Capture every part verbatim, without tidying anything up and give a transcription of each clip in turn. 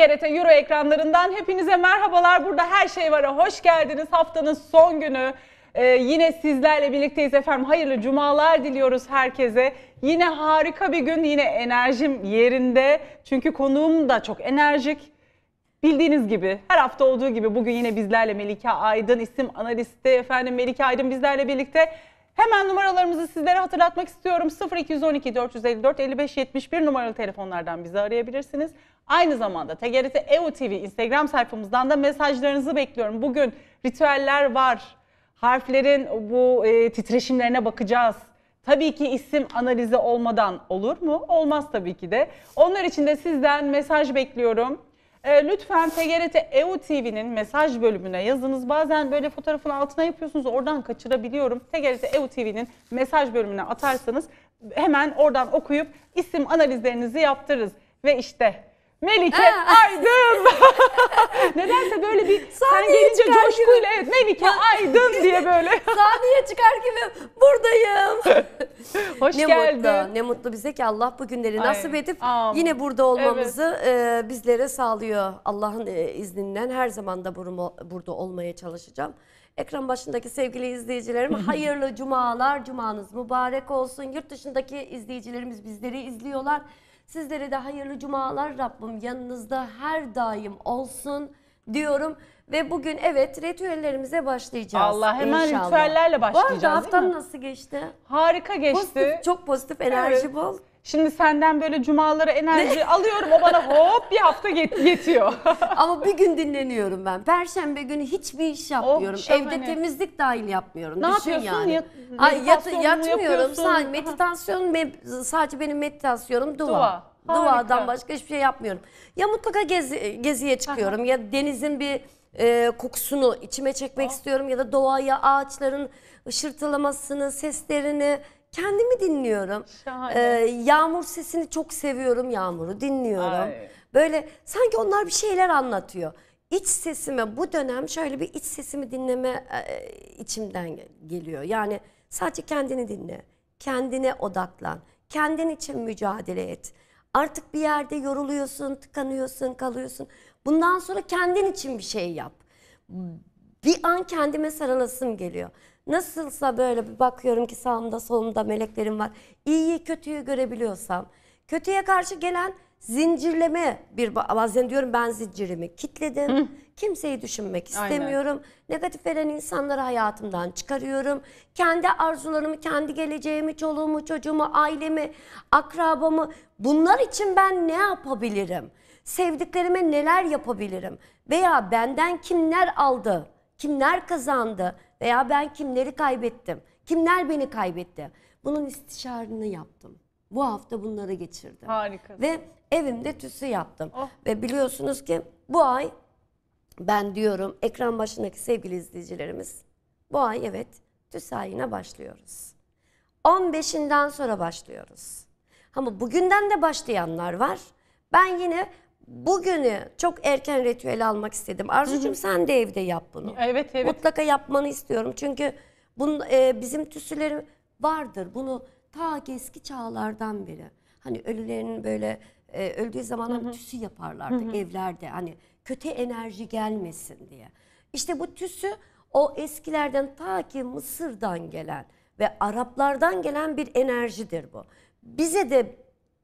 T G R T Euro ekranlarından hepinize merhabalar. Burada her şey var'a hoş geldiniz. Haftanın son günü. Ee, yine sizlerle birlikteyiz efendim. Hayırlı cumalar diliyoruz herkese. Yine harika bir gün. Yine enerjim yerinde. Çünkü konuğum da çok enerjik. Bildiğiniz gibi her hafta olduğu gibi bugün yine bizlerle Melike Aydın, isim analisti efendim Melike Aydın bizlerle birlikte. Hemen numaralarımızı sizlere hatırlatmak istiyorum. sıfır iki yüz on iki dört yüz elli dört elli beş yetmiş bir numaralı telefonlardan bizi arayabilirsiniz. Aynı zamanda T G R T E U T V Instagram sayfamızdan da mesajlarınızı bekliyorum. Bugün ritüeller var. Harflerin bu e, titreşimlerine bakacağız. Tabii ki isim analizi olmadan olur mu? Olmaz tabii ki de. Onlar için de sizden mesaj bekliyorum. E, lütfen T G R T E U T V'nin mesaj bölümüne yazınız. Bazen böyle fotoğrafın altına yapıyorsunuz. Oradan kaçırabiliyorum. T G R T E U T V'nin mesaj bölümüne atarsanız hemen oradan okuyup isim analizlerinizi yaptırırız. Ve işte Melike Aydın. Nedense böyle bir sen gelince coşkuyla evet Melike Aydın diye böyle. Sahneye çıkar gibi buradayım. Hoş ne geldin. Mutlu, ne mutlu bize ki Allah bu günleri nasip edip Amin. Yine burada olmamızı evet. e, bizlere sağlıyor. Allah'ın e, izniyle her zaman da burumu, burada olmaya çalışacağım. Ekran başındaki sevgili izleyicilerim hayırlı cumalar, cumanız mübarek olsun. Yurt dışındaki izleyicilerimiz bizleri izliyorlar. Sizlere de hayırlı cumalar, Rabbim yanınızda her daim olsun diyorum. Ve bugün evet ritüellerimize başlayacağız. Allah hemen inşallah. Ritüellerle başlayacağız. Bu arada haftan nasıl geçti? Harika geçti. Pozitif, çok pozitif enerji evet. Bol. Şimdi senden böyle cumalara enerji ne? Alıyorum o bana hop bir hafta yetiyor. Ama bir gün dinleniyorum ben. Perşembe günü hiçbir iş yapmıyorum. Oh, Evde temizlik dahil yapmıyorum. Ne Düşün yapıyorsun? Yani. Ay, yat, yatmıyorum. Sadece meditasyon, sadece benim meditasyonum dua. dua. Duadan başka hiçbir şey yapmıyorum. Ya mutlaka gezi, geziye çıkıyorum ya denizin bir e, kokusunu içime çekmek oh. istiyorum. Ya da doğaya ağaçların ışırtılamasını, seslerini... Kendimi dinliyorum. Ee, yağmur sesini çok seviyorum, yağmuru dinliyorum. Ay. Böyle sanki onlar bir şeyler anlatıyor. İç sesime bu dönem şöyle bir iç sesimi dinleme e, içimden geliyor. Yani sadece kendini dinle, kendine odaklan, kendin için mücadele et. Artık bir yerde yoruluyorsun, tıkanıyorsun, kalıyorsun. Bundan sonra kendin için bir şey yap. Bir an kendime sarılasım geliyor. Nasılsa böyle bir bakıyorum ki sağımda solumda meleklerim var. İyiyi kötüyü görebiliyorsam. Kötüye karşı gelen zincirleme bir bazen diyorum ben zincirimi kitledim. Hı. Kimseyi düşünmek istemiyorum. Aynen. Negatif veren insanları hayatımdan çıkarıyorum. Kendi arzularımı, kendi geleceğimi, çoluğumu, çocuğumu, ailemi, akrabamı bunlar için ben ne yapabilirim? Sevdiklerime neler yapabilirim? Veya benden kimler aldı? Kimler kazandı? Veya ben kimleri kaybettim? Kimler beni kaybetti? Bunun istişarını yaptım. Bu hafta bunları geçirdim. Harika. Ve evimde tüsü yaptım. Oh. Ve biliyorsunuz ki bu ay ben diyorum ekran başındaki sevgili izleyicilerimiz bu ay evet tüs ayına başlıyoruz. on beşinden sonra başlıyoruz. Ama bugünden de başlayanlar var. Ben yine... Bugünü çok erken ritüeli almak istedim. Arzucuğum sen de evde yap bunu. Evet evet. Mutlaka yapmanı istiyorum. Çünkü bunun, e, bizim tüsüleri vardır. Bunu ta eski çağlardan beri. Hani ölülerin böyle e, öldüğü zaman tüsü yaparlardı Hı -hı. evlerde. Hani kötü enerji gelmesin diye. İşte bu tüsü o eskilerden ta ki Mısır'dan gelen ve Araplardan gelen bir enerjidir bu. Bize de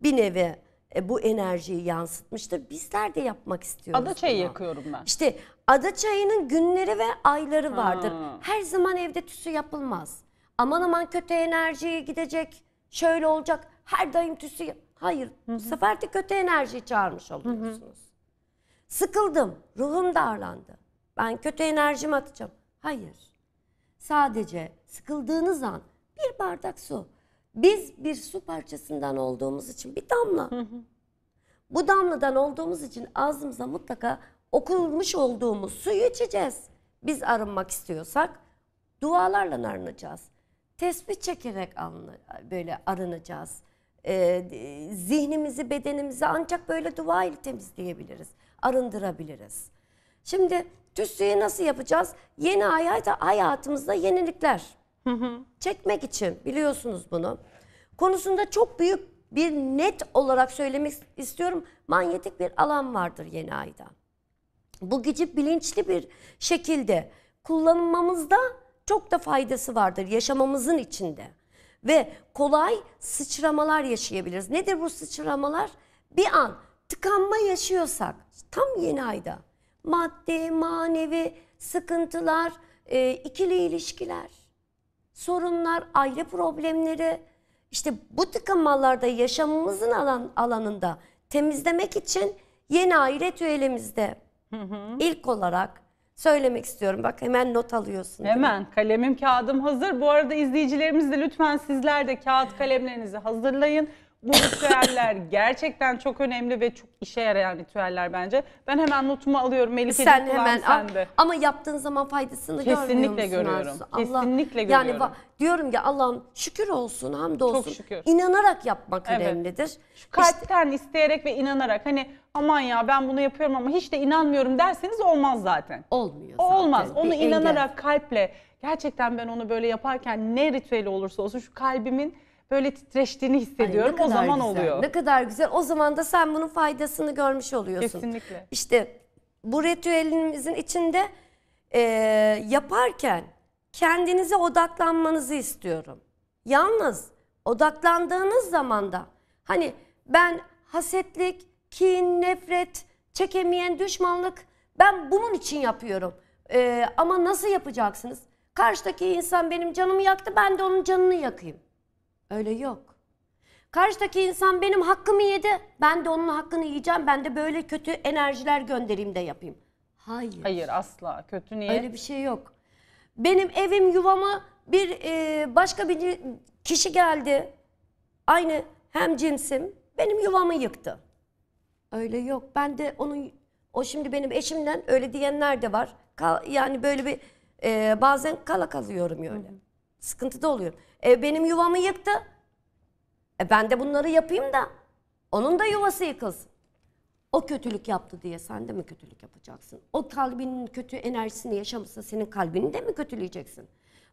bir nevi... E, bu enerjiyi yansıtmıştır. Bizler de yapmak istiyoruz. Adaçayı yakıyorum ben. İşte adaçayının günleri ve ayları vardır. Ha. Her zaman evde tüsü yapılmaz. Aman aman kötü enerjiye gidecek, şöyle olacak, her daim tüsü... Hayır, Hı -hı. bu sefer de kötü enerjiyi çağırmış oluyorsunuz. Hı -hı. Sıkıldım, ruhum darlandı. Ben kötü enerjimi atacağım. Hayır, sadece sıkıldığınız an bir bardak su... Biz bir su parçasından olduğumuz için bir damla. Hı hı. Bu damladan olduğumuz için ağzımıza mutlaka okunmuş olduğumuz suyu içeceğiz. Biz arınmak istiyorsak dualarla arınacağız. Tesbih çekerek böyle arınacağız. Ee, zihnimizi, bedenimizi ancak böyle dua ile temizleyebiliriz. Arındırabiliriz. Şimdi tüsüyü nasıl yapacağız? Yeni hayata, hayatımızda yenilikler. Hı hı. Çekmek için biliyorsunuz bunu. Konusunda çok büyük bir net olarak söylemek istiyorum. Manyetik bir alan vardır yeni ayda. Bu gücü bilinçli bir şekilde kullanmamızda çok da faydası vardır yaşamamızın içinde. Ve kolay sıçramalar yaşayabiliriz. Nedir bu sıçramalar? Bir an tıkanma yaşıyorsak tam yeni ayda maddi, manevi sıkıntılar, e, ikili ilişkiler, sorunlar, aile problemleri, işte bu tıkanmalarda yaşamımızın alan, alanında temizlemek için yeni ay ritüelimizde hı hı. ilk olarak söylemek istiyorum. Bak hemen not alıyorsun. Hemen kalemim kağıdım hazır. Bu arada izleyicilerimiz de lütfen sizler de kağıt kalemlerinizi hazırlayın. Bu ritüeller gerçekten çok önemli ve çok işe yarayan ritüeller bence. Ben hemen notumu alıyorum Melike'cim. Sen hemen al. Ama yaptığın zaman faydasını kesinlikle görmüyor musun? Kesinlikle görüyorum. Allah, kesinlikle görüyorum. Yani diyorum ya Allah'ım şükür olsun, hamdolsun. Çok şükür. İnanarak yapmak evet. önemlidir. Şu kalpten işte, isteyerek ve inanarak hani aman ya ben bunu yapıyorum ama hiç de inanmıyorum derseniz olmaz zaten. Olmuyor zaten. Olmaz. Onu bir inanarak engel. Kalple gerçekten ben onu böyle yaparken ne ritüeli olursa olsun şu kalbimin böyle titreştiğini hissediyorum. Ay, o zaman güzel oluyor. Ne kadar güzel. O zaman da sen bunun faydasını görmüş oluyorsun. Kesinlikle. İşte bu ritüelimizin içinde e, yaparken kendinize odaklanmanızı istiyorum. Yalnız odaklandığınız zaman da hani ben hasetlik, kin, nefret, çekemeyen düşmanlık ben bunun için yapıyorum. E, ama nasıl yapacaksınız? Karşıdaki insan benim canımı yaktı, ben de onun canını yakayım. Öyle yok. Karşıdaki insan benim hakkımı yedi, ben de onun hakkını yiyeceğim, ben de böyle kötü enerjiler göndereyim de yapayım. Hayır. Hayır asla. Kötü niyet. Öyle bir şey yok. Benim evim yuvama bir e, başka bir kişi geldi. Aynı hem cinsim benim yuvamı yıktı. Öyle yok. Ben de onun o şimdi benim eşimden öyle diyenler de var. Kal, yani böyle bir e, bazen kala kalıyorum öyle. Hı hı. Sıkıntıda oluyorum. E, benim yuvamı yıktı. E, ben de bunları yapayım da onun da yuvası yıkılsın. O kötülük yaptı diye sen de mi kötülük yapacaksın? O kalbinin kötü enerjisini yaşamışsa senin kalbini de mi kötüleyeceksin?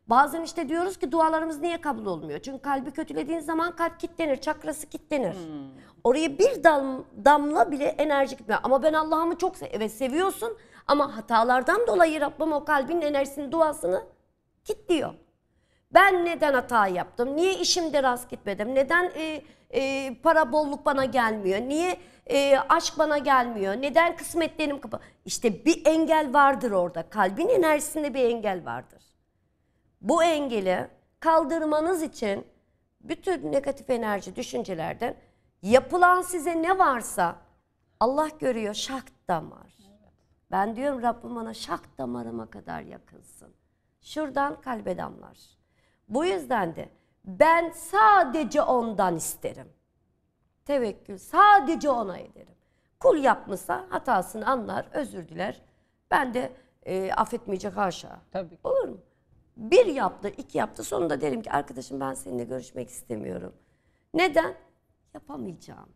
Bazen işte diyoruz ki dualarımız niye kabul olmuyor? Çünkü kalbi kötülediğin zaman kalp kilitlenir, çakrası kilitlenir. Hmm. Oraya bir dam, damla bile enerji gitmiyor. Ama ben Allah'ımı çok sev evet, seviyorsun ama hatalardan dolayı Rabbim o kalbinin enerjisini, duasını kilitliyor. Ben neden hata yaptım? Niye işimde rast gitmedim? Neden e, e, para bolluk bana gelmiyor? Niye e, aşk bana gelmiyor? Neden kısmetlerim kapalı? İşte bir engel vardır orada. Kalbin enerjisinde bir engel vardır. Bu engeli kaldırmanız için bütün negatif enerji düşüncelerden yapılan size ne varsa Allah görüyor şak damar. Ben diyorum Rabbim bana şak damarıma kadar yakınsın. Şuradan kalbe damlar. Bu yüzden de ben sadece ondan isterim. Tevekkül sadece ona ederim. Kul yapmışsa hatasını anlar, özür diler. Ben de e, affetmeyecek haşa. Tabii. Olur mu? Bir yaptı, iki yaptı. Sonunda derim ki arkadaşım ben seninle görüşmek istemiyorum. Neden? Yapamayacağım.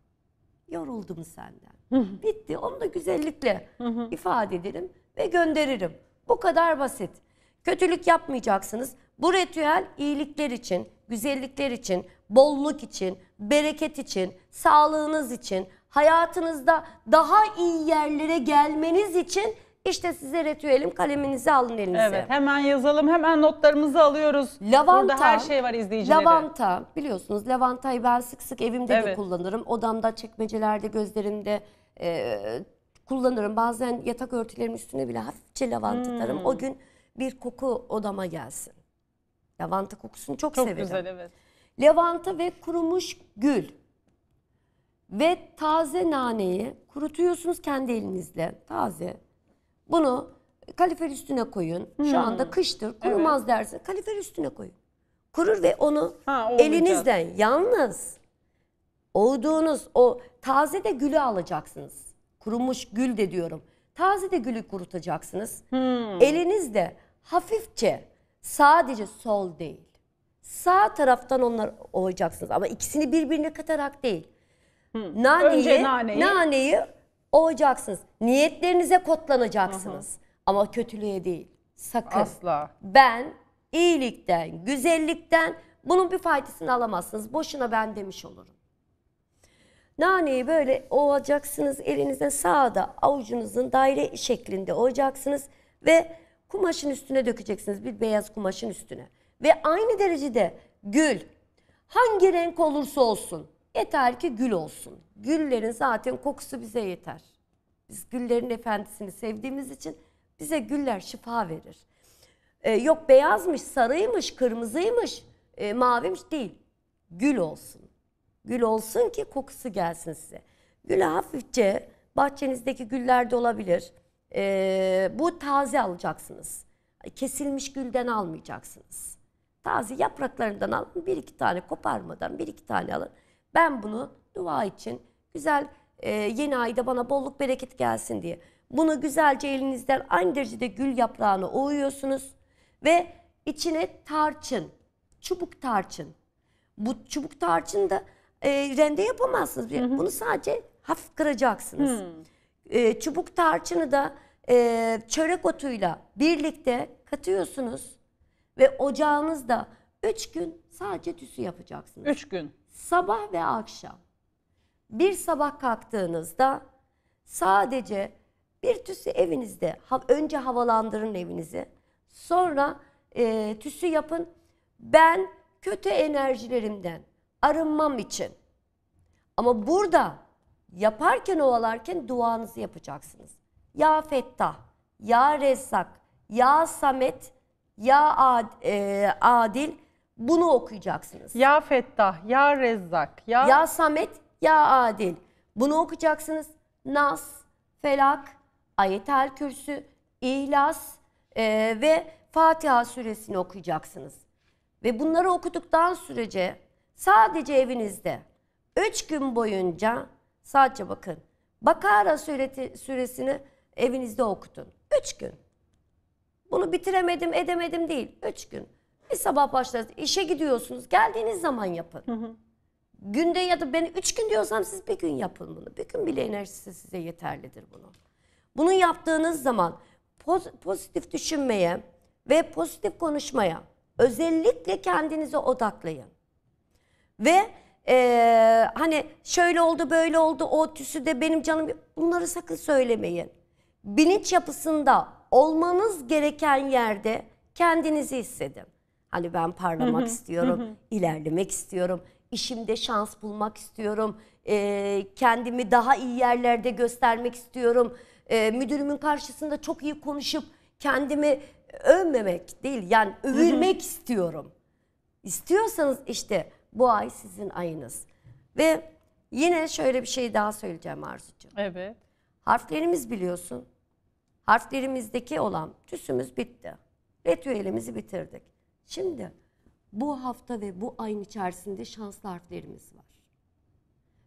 Yoruldum senden. Bitti. Onu da güzellikle ifade ederim ve gönderirim. Bu kadar basit. Kötülük yapmayacaksınız. Bu ritüel iyilikler için, güzellikler için, bolluk için, bereket için, sağlığınız için, hayatınızda daha iyi yerlere gelmeniz için işte size ritüelim, kaleminizi alın elinize. Evet, hemen yazalım, hemen notlarımızı alıyoruz. Lavanta, burada her şey var izleyicilere. Lavanta, biliyorsunuz lavantayı ben sık sık evimde evet. de kullanırım. Odamda, çekmecelerde, gözlerimde e, kullanırım. Bazen yatak örtülerimin üstüne bile hafifçe lavanta atarım. Hmm. O gün bir koku odama gelsin. Lavanta kokusunu çok, çok severim. Çok güzel evet. Lavanta ve kurumuş gül ve taze naneyi kurutuyorsunuz kendi elinizle taze. Bunu kalorifer üstüne koyun. Hmm. Şu anda kıştır kurumaz evet. dersin. Kalorifer üstüne koyun. Kurur ve onu ha, elinizden yalnız olduğunuz o taze de gülü alacaksınız. Kurumuş gül de diyorum. Taze de gülü kurutacaksınız. Hmm. Elinizle hafifçe sadece sol değil. Sağ taraftan onlar ovacaksınız ama ikisini birbirine katarak değil. Hmm. Naneyi, önce naneyi. naneyi ovacaksınız. Niyetlerinize kodlanacaksınız. Aha. Ama kötülüğe değil. Sakın. Asla. Ben iyilikten, güzellikten bunun bir faydasını alamazsınız. Boşuna ben demiş olurum. Naneyi böyle ovacaksınız, elinizden sağda avucunuzun daire şeklinde ovacaksınız ve kumaşın üstüne dökeceksiniz, bir beyaz kumaşın üstüne. Ve aynı derecede gül, hangi renk olursa olsun, yeter ki gül olsun. Güllerin zaten kokusu bize yeter. Biz güllerin efendisini sevdiğimiz için bize güller şifa verir. Ee, yok beyazmış, sarıymış, kırmızıymış, e, mavimiş değil. Gül olsun. Gül olsun ki kokusu gelsin size. Güle hafifçe, bahçenizdeki güller de olabilir. Ee, bu taze alacaksınız. Kesilmiş gülden almayacaksınız. Taze yapraklarından alın. Bir iki tane koparmadan bir iki tane alın. Ben bunu dua için güzel e, yeni ayda bana bolluk bereket gelsin diye. Bunu güzelce elinizden aynı derecede gül yaprağını oyuyorsunuz. Ve içine tarçın, çubuk tarçın. Bu çubuk tarçın da e, rende yapamazsınız. Hı hı. Bunu sadece hafif kıracaksınız. Hı. E, çubuk tarçını da e, çörek otuyla birlikte katıyorsunuz. Ve ocağınızda üç gün sadece tüsü yapacaksınız. Üç gün. Sabah ve akşam. Bir sabah kalktığınızda sadece bir tüsü evinizde, önce havalandırın evinizi, sonra e, tüsü yapın. Ben kötü enerjilerimden arınmam için, ama burada yaparken ovalarken duanızı yapacaksınız. Ya Fettah, Ya Rezzak, Ya Samet, Ya Ad, e, Adil. Bunu okuyacaksınız. Ya Fettah, Ya Rezzak, Ya... Ya Samet, Ya Adil. Bunu okuyacaksınız. Nas, Felak, Ayetel Kürsü, İhlas e, ve Fatiha suresini okuyacaksınız. Ve bunları okuduktan sürece sadece evinizde üç gün boyunca sadece bakın. Bakara sureti, suresini evinizde okutun. Üç gün. Bunu bitiremedim, edemedim değil. Üç gün. Bir sabah başlarız. İşe gidiyorsunuz. Geldiğiniz zaman yapın. Hı hı. Günde ya da ben üç gün diyorsam siz bir gün yapın bunu. Bir gün bile enerjisi size yeterlidir bunu. Bunu yaptığınız zaman poz, pozitif düşünmeye ve pozitif konuşmaya özellikle kendinize odaklayın. Ve ee, hani şöyle oldu böyle oldu o tüsü de benim canım, bunları sakın söylemeyin. Bilinç yapısında olmanız gereken yerde kendinizi hissedin. Hani ben parlamak hı hı, istiyorum, hı hı. ilerlemek istiyorum, işimde şans bulmak istiyorum, e, kendimi daha iyi yerlerde göstermek istiyorum. E, müdürümün karşısında çok iyi konuşup kendimi övmemek değil, yani övülmek hı hı. istiyorum. İstiyorsanız işte bu ay sizin ayınız. Ve yine şöyle bir şey daha söyleyeceğim Arzucuğum. Evet. Harflerimiz biliyorsun, harflerimizdeki olan tüsümüz bitti. Ritüelimizi bitirdik. Şimdi bu hafta ve bu ayın içerisinde şanslı harflerimiz var.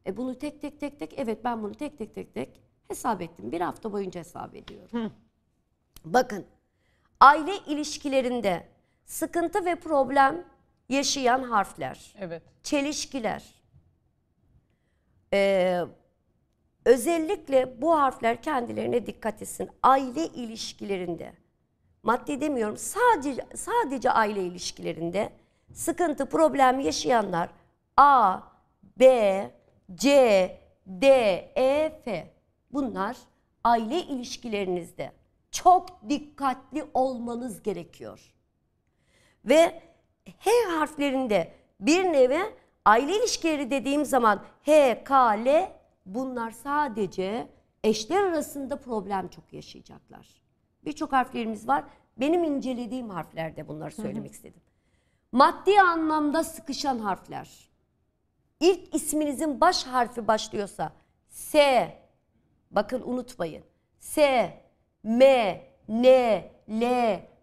E bunu tek tek tek tek, evet ben bunu tek tek tek tek hesap ettim. Bir hafta boyunca hesap ediyorum. Hı. Bakın, aile ilişkilerinde sıkıntı ve problem yaşayan harfler. Evet. Çelişkiler. Ee, özellikle bu harfler kendilerine dikkat etsin. Aile ilişkilerinde. Maddi demiyorum, sadece sadece aile ilişkilerinde sıkıntı, problem yaşayanlar A, B, C, D, E, F. Bunlar aile ilişkilerinizde çok dikkatli olmanız gerekiyor. Ve H harflerinde bir nevi aile ilişkileri dediğim zaman H, K, L, bunlar sadece eşler arasında problem çok yaşayacaklar. Birçok harflerimiz var. Benim incelediğim harflerde bunları söylemek hı hı. istedim. Maddi anlamda sıkışan harfler. İlk isminizin baş harfi başlıyorsa S, bakın unutmayın. S, M, N, L,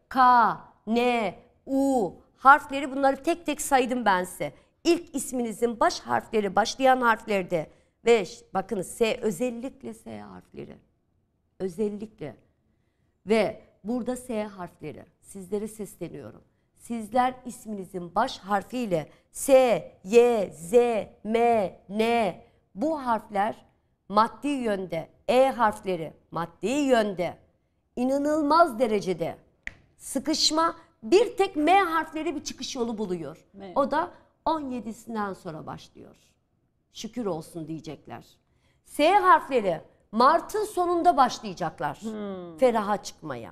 K, N, U harfleri, bunları tek tek saydım ben size. İlk isminizin baş harfleri başlayan harflerde ve bakın S, özellikle S harfleri. Özellikle. Ve burada S harfleri, sizlere sesleniyorum. Sizler isminizin baş harfiyle S, Y, Z, M, N, bu harfler maddi yönde, E harfleri maddi yönde inanılmaz derecede sıkışma, bir tek M harfleri bir çıkış yolu buluyor. M. O da on yedisinden sonra başlıyor. şükür olsun diyecekler. S harfleri Mart'ın sonunda başlayacaklar hmm. feraha çıkmaya.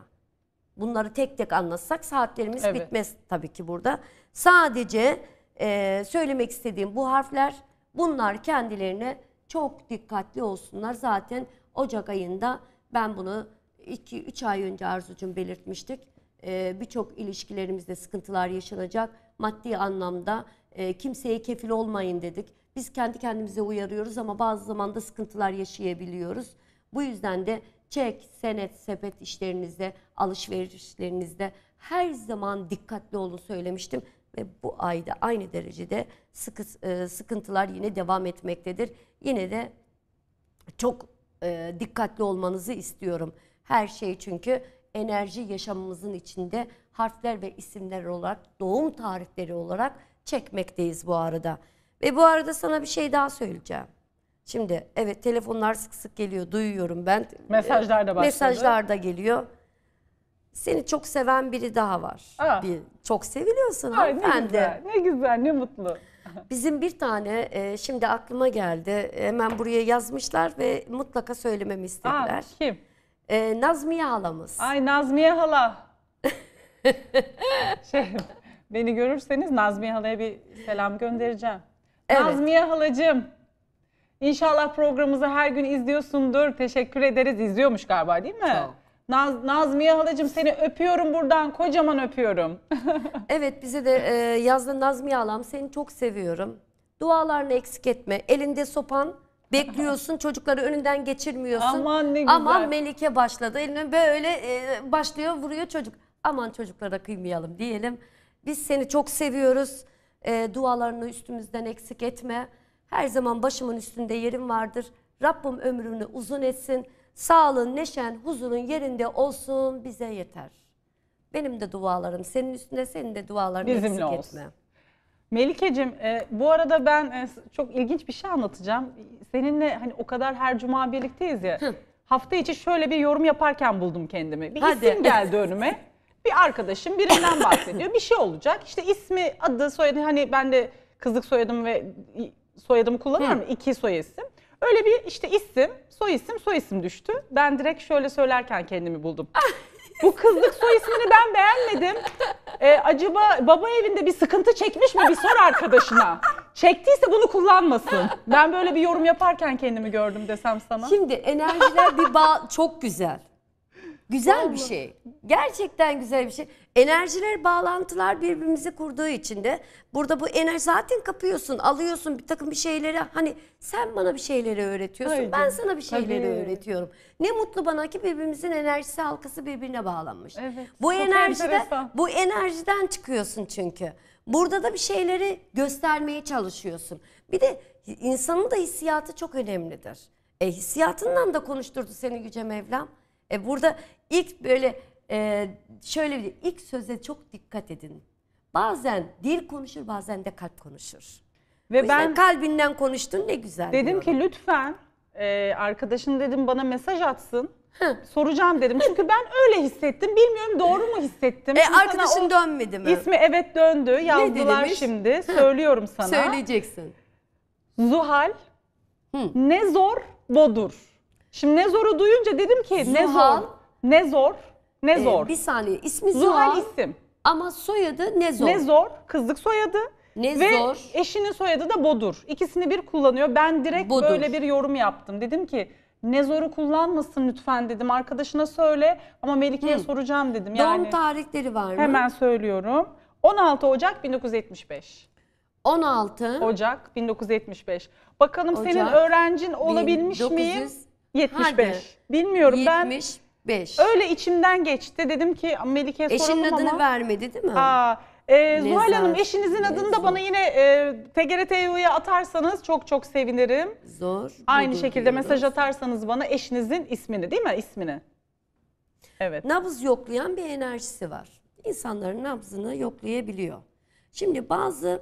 Bunları tek tek anlatsak saatlerimiz evet. bitmez tabii ki burada. Sadece e, söylemek istediğim bu harfler, bunlar kendilerine çok dikkatli olsunlar. Zaten Ocak ayında ben bunu iki üç ay önce Arzucuğum belirtmiştik. E, Birçok ilişkilerimizde sıkıntılar yaşanacak. Maddi anlamda e, kimseye kefil olmayın dedik. Biz kendi kendimize uyarıyoruz ama bazı zamanda sıkıntılar yaşayabiliyoruz. Bu yüzden de çek, senet, sepet işlerinizde, alışverişlerinizde her zaman dikkatli olun söylemiştim. Ve bu ayda aynı derecede sıkı, e, sıkıntılar yine devam etmektedir. Yine de çok e, dikkatli olmanızı istiyorum. Her şey çünkü enerji yaşamımızın içinde harfler ve isimler olarak, doğum tarihleri olarak çekmekteyiz bu arada. Ve bu arada sana bir şey daha söyleyeceğim. Şimdi evet, telefonlar sık sık geliyor, duyuyorum ben. Mesajlar da başladı. Mesajlar da geliyor. Seni çok seven biri daha var. Aa. Bir, çok seviliyorsun hanımefendi. Ne, ne güzel, ne mutlu. Bizim bir tane e, şimdi aklıma geldi. Hemen buraya yazmışlar ve mutlaka söylememi istediler. Aa, kim? E, Nazmiye halamız. Ay Nazmiye hala. şey, beni görürseniz Nazmiye halaya bir selam göndereceğim. Evet. Nazmiye halacığım, İnşallah programımızı her gün izliyorsundur. Teşekkür ederiz. İzliyormuş galiba değil mi? Çok. Naz, Nazmiye halacığım seni öpüyorum buradan. Kocaman öpüyorum. Evet, bize de e, yazdı Nazmiye halam, seni çok seviyorum. Dualarını eksik etme. Elinde sopan bekliyorsun. Çocukları önünden geçirmiyorsun. Aman ne güzel. Aman Melike başladı. Eline böyle e, başlıyor, vuruyor çocuk. Aman çocuklara kıymayalım diyelim. Biz seni çok seviyoruz. E, dualarını üstümüzden eksik etme. Her zaman başımın üstünde yerim vardır. Rabbim ömrünü uzun etsin. Sağlığın, neşen, huzurun yerinde olsun, bize yeter. Benim de dualarım senin üstünde, senin de dualarını bizimle eksik olsun. Etme. Melike'cim e, bu arada ben e, çok ilginç bir şey anlatacağım. Seninle hani o kadar her cuma birlikteyiz ya. Hı. Hafta içi şöyle bir yorum yaparken buldum kendimi. Bir Hadi. isim geldi önüme. Bir arkadaşım birinden bahsediyor. Bir şey olacak. İşte ismi, adı, soyadı. Hani ben de kızlık soyadım ve... soyadımı kullanıyorum. Hı. İki soy isim. Öyle bir işte isim, soy isim, soy isim düştü. Ben direkt şöyle söylerken kendimi buldum. Bu kızlık soy ismini ben beğenmedim. Ee, acaba baba evinde bir sıkıntı çekmiş mi? Bir sor arkadaşına. Çektiyse bunu kullanmasın. Ben böyle bir yorum yaparken kendimi gördüm desem sana. Şimdi enerjiler bir bağ, çok güzel. Güzel bir şey. Gerçekten güzel bir şey. Enerjiler, bağlantılar birbirimizi kurduğu için de burada bu enerji zaten kapıyorsun, alıyorsun bir takım bir şeyleri. Hani sen bana bir şeyleri öğretiyorsun, Haydi. ben sana bir şeyleri Tabii. öğretiyorum. Ne mutlu bana ki birbirimizin enerjisi, halkası birbirine bağlanmış. Evet, bu enerjide, bu enerjiden çıkıyorsun çünkü. Burada da bir şeyleri göstermeye çalışıyorsun. Bir de insanın da hissiyatı çok önemlidir. E, hissiyatından da konuşturdu seni Yüce Mevlam. E burada ilk böyle e, şöyle bir ilk söze çok dikkat edin. Bazen dil konuşur, bazen de kalp konuşur. Ve ben kalbinden konuştun, ne güzel. Dedim diyorum. ki lütfen e, arkadaşın dedim bana mesaj atsın. Hı. Soracağım dedim. Çünkü ben öyle hissettim. Bilmiyorum doğru mu hissettim. E, arkadaşın dönmedi mi? İsmi evet döndü. Yazdılar şimdi. Hı. Söylüyorum sana. Söyleyeceksin. Zuhal Hı. Nezor Bodur. Şimdi Nezor'u duyunca dedim ki Zuhal, Nezor, Nezor. E, bir saniye, ismi Zuhal, Zuhal isim. Ama soyadı Nezor. Nezor, kızlık soyadı. Nezor. Ve eşinin soyadı da Bodur. İkisini bir kullanıyor. Ben direkt Bodur. böyle bir yorum yaptım. Dedim ki Nezor'u kullanmasın lütfen dedim. Arkadaşına söyle ama Melike'ye soracağım dedim. Yani doğum tarihleri var mı? Hemen söylüyorum. on altı Ocak bin dokuz yüz yetmiş beş. on altı Ocak bin dokuz yüz yetmiş beş. Bakalım Ocak, senin öğrencin olabilmiş miyim? yetmiş beş. Hadi. Bilmiyorum yetmiş beş. Ben öyle içimden geçti. Dedim ki Melike'ye soralım ama. Eşinin adını vermedi değil mi? Aa, e, Zuhal Hanım eşinizin Nezar. adını da bana yine e, T G R T E U'ya atarsanız çok çok sevinirim. Zor. Aynı şekilde diyoruz. mesaj atarsanız bana eşinizin ismini değil mi? İsmini. Evet. Nabız yoklayan bir enerjisi var. İnsanların nabzını yoklayabiliyor. Şimdi bazı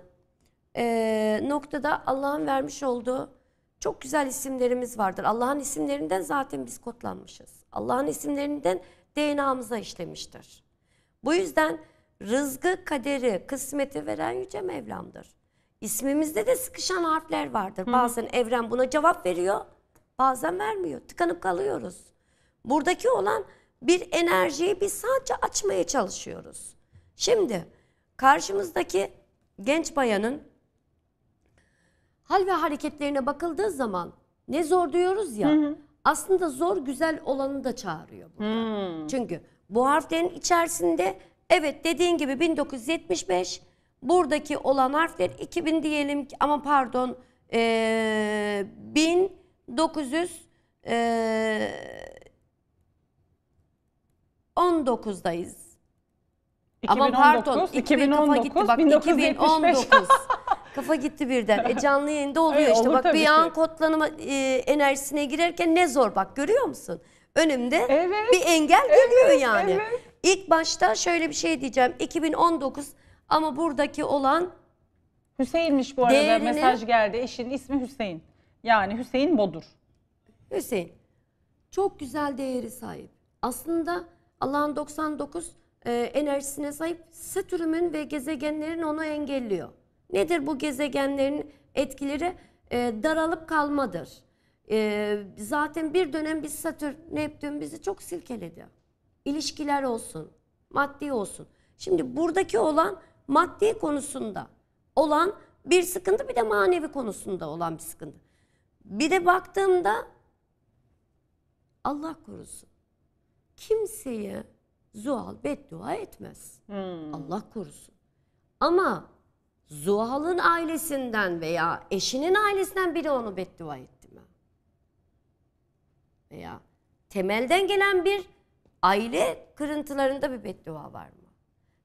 e, noktada Allah'ın vermiş olduğu çok güzel isimlerimiz vardır. Allah'ın isimlerinden zaten biz kodlanmışız. Allah'ın isimlerinden D N A'mıza işlemiştir. Bu yüzden rızkı, kaderi, kısmeti veren Yüce Mevlam'dır. İsmimizde de sıkışan harfler vardır. Hı-hı. Bazen evren buna cevap veriyor, bazen vermiyor. Tıkanıp kalıyoruz. Buradaki olan bir enerjiyi biz sadece açmaya çalışıyoruz. Şimdi karşımızdaki genç bayanın hal ve hareketlerine bakıldığı zaman ne zor diyoruz ya, Hı-hı. aslında zor güzel olanı da çağırıyor burada. Hı-hı. Çünkü bu harflerin içerisinde evet dediğin gibi bin dokuz yüz yetmiş beş... buradaki olan harfler iki bin diyelim ki, ama pardon ee, bin dokuz yüz on dokuzdayız. E, ama pardon iki bin on dokuz, kafa gitti bak, iki bin on dokuz. Kafa gitti birden. E, canlı yayında oluyor e, işte bak, bir an kodlanma e, enerjisine girerken ne zor bak, görüyor musun? Önümde evet, bir engel evet, geliyor yani. Evet. İlk başta şöyle bir şey diyeceğim, iki bin on dokuz... Ama buradaki olan Hüseyin'miş bu arada. Değerini, mesaj geldi. Eşinin ismi Hüseyin. Yani Hüseyin Bodur. Hüseyin. Çok güzel değeri sahip. Aslında Allah'ın doksan dokuz e, enerjisine sahip. Satürn'ün ve gezegenlerin onu engelliyor. Nedir bu gezegenlerin etkileri? E, daralıp kalmadır. E, zaten bir dönem biz Satürn, Neptün bizi çok silkeledi. İlişkiler olsun, maddi olsun. Şimdi buradaki olan maddi konusunda olan bir sıkıntı, bir de manevi konusunda olan bir sıkıntı. Bir de baktığımda Allah korusun kimseye Zuhal beddua etmez. Hmm. Allah korusun. Ama Zuhal'ın ailesinden veya eşinin ailesinden biri onu beddua etti mi? Veya temelden gelen bir aile kırıntılarında bir beddua var mı?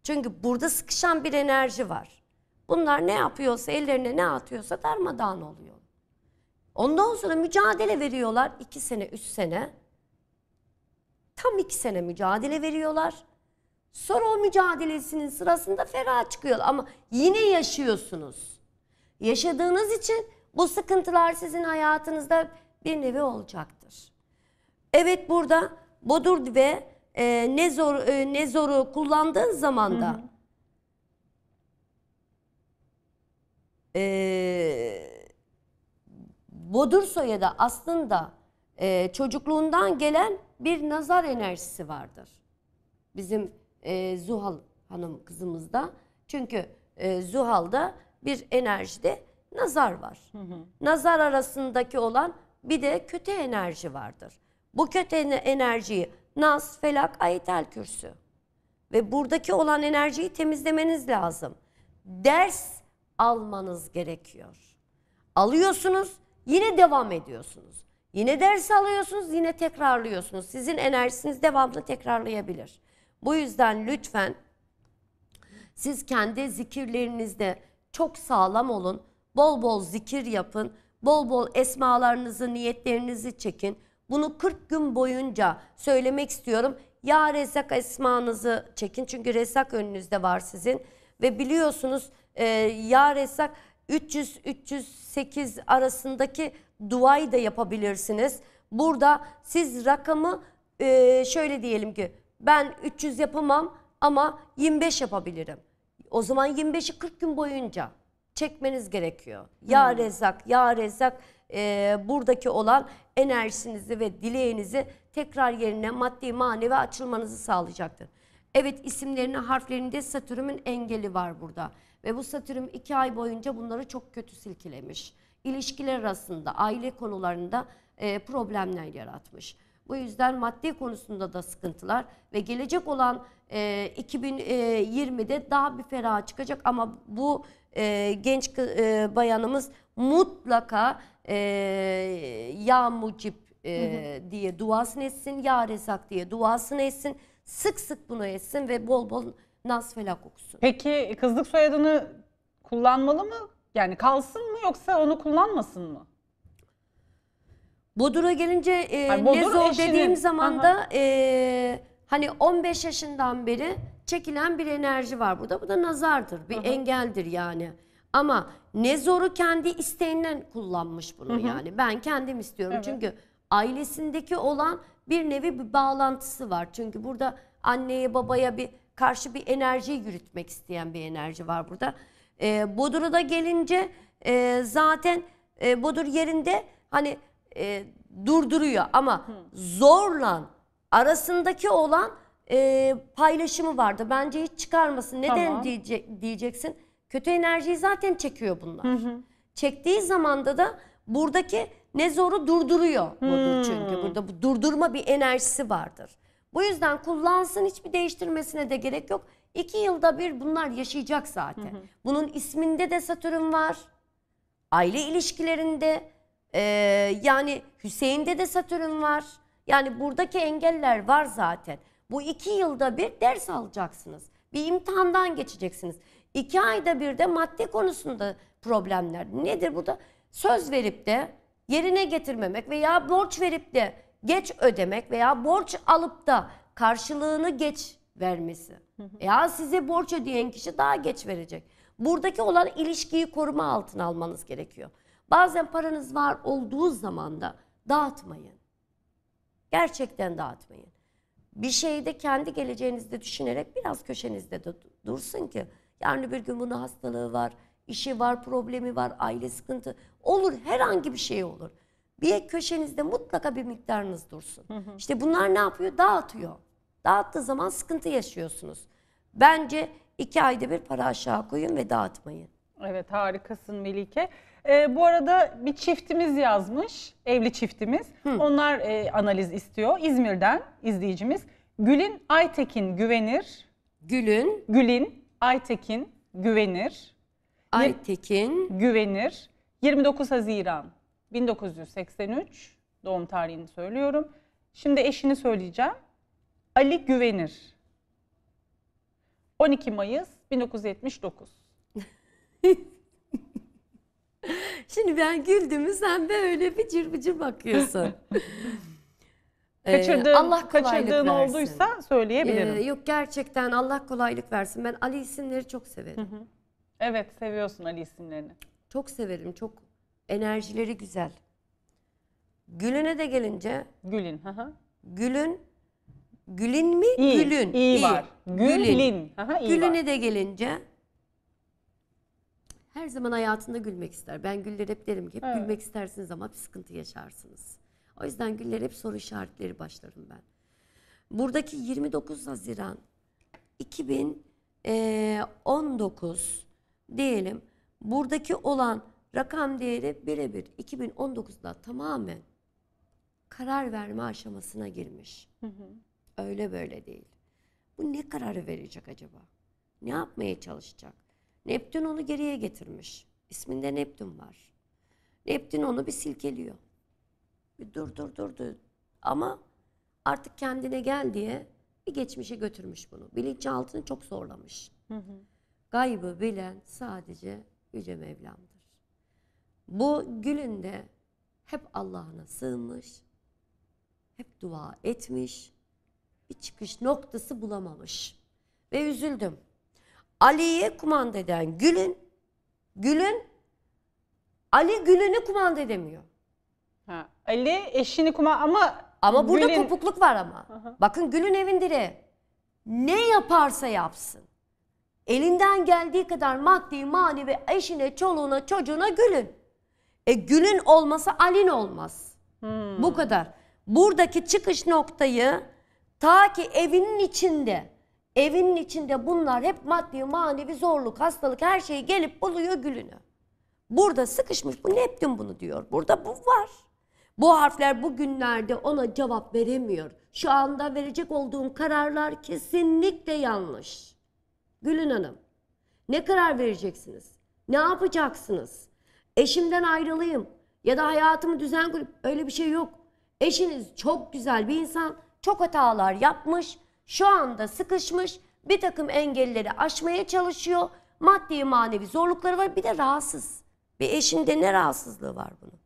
Çünkü burada sıkışan bir enerji var. Bunlar ne yapıyorsa, ellerine ne atıyorsa darmadağın oluyor. Ondan sonra mücadele veriyorlar. iki sene, üç sene. Tam iki sene mücadele veriyorlar. Sonra o mücadelesinin sırasında ferah çıkıyor. Ama yine yaşıyorsunuz. Yaşadığınız için bu sıkıntılar sizin hayatınızda bir nevi olacaktır. Evet, burada Bodur ve Ee, ne zor e, ne zoru kullandığın zaman da ee, Bodur soyadı aslında e, çocukluğundan gelen bir nazar enerjisi vardır. Bizim e, Zuhal Hanım kızımızda. Çünkü e, Zuhal'da bir enerjide nazar var. Hı hı. Nazar arasındaki olan bir de kötü enerji vardır. Bu kötü enerjiyi Nas, Felak, Ayetel Kürsü. Ve buradaki olan enerjiyi temizlemeniz lazım. Ders almanız gerekiyor. Alıyorsunuz, yine devam ediyorsunuz. Yine ders alıyorsunuz, yine tekrarlıyorsunuz. Sizin enerjiniz devamlı tekrarlayabilir. Bu yüzden lütfen siz kendi zikirlerinizde çok sağlam olun. Bol bol zikir yapın. Bol bol esmalarınızı, niyetlerinizi çekin. Bunu kırk gün boyunca söylemek istiyorum. Ya Rezzak esmanızı çekin. Çünkü Rezzak önünüzde var sizin. Ve biliyorsunuz e, Ya Rezzak üç yüz üç yüz sekiz arasındaki duayı da yapabilirsiniz. Burada siz rakamı e, şöyle diyelim ki ben üç yüz yapamam ama yirmi beş yapabilirim. O zaman yirmi beşi kırk gün boyunca çekmeniz gerekiyor. Ya hmm. Rezzak, Ya Rezzak. E, buradaki olan enerjinizi ve dileğinizi tekrar yerine maddi manevi açılmanızı sağlayacaktır. Evet, isimlerine, harflerinde Satürn'ün engeli var burada. Ve bu Satürn iki ay boyunca bunları çok kötü silkilemiş. İlişkiler arasında, aile konularında e, problemler yaratmış. Bu yüzden maddi konusunda da sıkıntılar ve gelecek olan e, iki bin yirmide daha bir feraha çıkacak. Ama bu e, genç e, bayanımız mutlaka Ee, ya Mucib e, hı hı. diye duasını etsin, Ya Rezzak diye duasını etsin, sık sık bunu etsin ve bol bol Nas Felak okusun. Peki kızlık soyadını kullanmalı mı? Yani kalsın mı, yoksa onu kullanmasın mı? Bodur'a gelince e, Ay, Bodur ne zor eşini. dediğim zaman da e, hani on beş yaşından beri çekilen bir enerji var burada. Bu da nazardır, bir hı hı. engeldir yani. Ama ne zoru kendi isteğinden kullanmış bunu, hı hı. yani ben kendim istiyorum. Evet. Çünkü ailesindeki olan bir nevi bir bağlantısı var. Çünkü burada anneye babaya bir karşı bir enerjiyi yürütmek isteyen bir enerji var burada. E, Bodur'u da gelince e, zaten e, Bodur yerinde hani e, durduruyor ama Hı. zorla arasındaki olan e, paylaşımı vardı. Bence hiç çıkarmasın. Neden tamam. diyecek, diyeceksin? Kötü enerjiyi zaten çekiyor bunlar. Hı hı. Çektiği zamanda da buradaki Nezor'u durduruyor. Hmm. Bodur çünkü burada bu durdurma bir enerjisi vardır. Bu yüzden kullansın, hiçbir değiştirmesine de gerek yok. İki yılda bir bunlar yaşayacak zaten. Hı hı. Bunun isminde de Satürn var. Aile ilişkilerinde e, yani Hüseyin'de de Satürn var. Yani buradaki engeller var zaten. Bu iki yılda bir ders alacaksınız. Bir imtihandan geçeceksiniz. İki ayda bir de madde konusunda problemler. Nedir burada? Söz verip de yerine getirmemek veya borç verip de geç ödemek veya borç alıp da karşılığını geç vermesi. Hı hı. Ya size borç ödeyen kişi daha geç verecek. Buradaki olan ilişkiyi koruma altına almanız gerekiyor. Bazen paranız var olduğu zaman da dağıtmayın. Gerçekten dağıtmayın. Bir şeyi de kendi geleceğinizde düşünerek biraz köşenizde de dursun ki yarın bir gün bunun hastalığı var, işi var, problemi var, aile sıkıntı. Olur, herhangi bir şey olur. Bir köşenizde mutlaka bir miktarınız dursun. Hı hı. İşte bunlar ne yapıyor? Dağıtıyor. Dağıttığı zaman sıkıntı yaşıyorsunuz. Bence iki ayda bir para aşağı koyun ve dağıtmayın. Evet, harikasın Melike. Ee, bu arada bir çiftimiz yazmış, evli çiftimiz. Hı. Onlar e, analiz istiyor. İzmir'den izleyicimiz. Gülin Aytekin Güvenir. Gülün. Gülin Aytekin Güvenir. Aytekin Güvenir. yirmi dokuz Haziran bin dokuz yüz seksen üç doğum tarihini söylüyorum. Şimdi eşini söyleyeceğim. Ali Güvenir. on iki Mayıs bin dokuz yüz yetmiş dokuz. Şimdi ben güldüm, sen böyle bıcır bıcır bakıyorsun. Kaçırdığın, Allah kaçırdığın olduysa söyleyebilirim. Ee, yok, gerçekten Allah kolaylık versin. Ben Ali isimleri çok severim. Hı hı. Evet, seviyorsun Ali isimlerini. Çok severim, çok enerjileri güzel. Gülün'e de gelince. Gülün. Hı. Gülün. Gülün mi? İyi, Gülün. İyi, iyi var. Gülün. Aha, iyi Gülün'e var. De gelince her zaman hayatında gülmek ister. Ben güller hep derim ki hep evet. gülmek istersiniz ama bir sıkıntı yaşarsınız. O yüzden güller hep soru işaretleri başlarım ben. Buradaki yirmi dokuz Haziran iki bin on dokuz diyelim, buradaki olan rakam değeri birebir iki bin on dokuzda tamamen karar verme aşamasına girmiş. Hı hı. Öyle böyle değil. Bu ne kararı verecek acaba? Ne yapmaya çalışacak? Neptün onu geriye getirmiş. İsminde Neptün var. Neptün onu bir silkeliyor. Bir dur dur dur dur. Ama artık kendine gel diye bir geçmişe götürmüş bunu. Bilinçaltını çok zorlamış. Hı hı. Gaybı bilen sadece Yüce Mevlam'dır. Bu Gül'ün de hep Allah'ına sığınmış, hep dua etmiş, bir çıkış noktası bulamamış. Ve üzüldüm. Ali'yi kumanda eden Gül'ün, Gül'ün, Ali Gül'ünü kumanda edemiyor. Ha, Ali eşini kumanda ama... Ama burada Gül'ün... kopukluk var ama. Aha. Bakın Gül'ün evin direği. Ne yaparsa yapsın. Elinden geldiği kadar maddi, manevi, eşine, çoluğuna, çocuğuna Gül'ün. E Gül'ün olmasa Ali'nin olmaz. Hmm. Bu kadar. Buradaki çıkış noktayı ta ki evinin içinde, evinin içinde bunlar hep maddi, manevi, zorluk, hastalık, her şeyi gelip buluyor Gül'ünü. Burada sıkışmış. Bu Neptün bunu diyor. Burada bu var. Bu harfler bugünlerde ona cevap veremiyor. Şu anda verecek olduğum kararlar kesinlikle yanlış. Gülün Hanım, ne karar vereceksiniz? Ne yapacaksınız? Eşimden ayrılayım ya da hayatımı düzen kurup, öyle bir şey yok. Eşiniz çok güzel bir insan, çok hatalar yapmış, şu anda sıkışmış, bir takım engelleri aşmaya çalışıyor, maddi manevi zorlukları var, bir de rahatsız. Bir eşinde ne rahatsızlığı var bunun?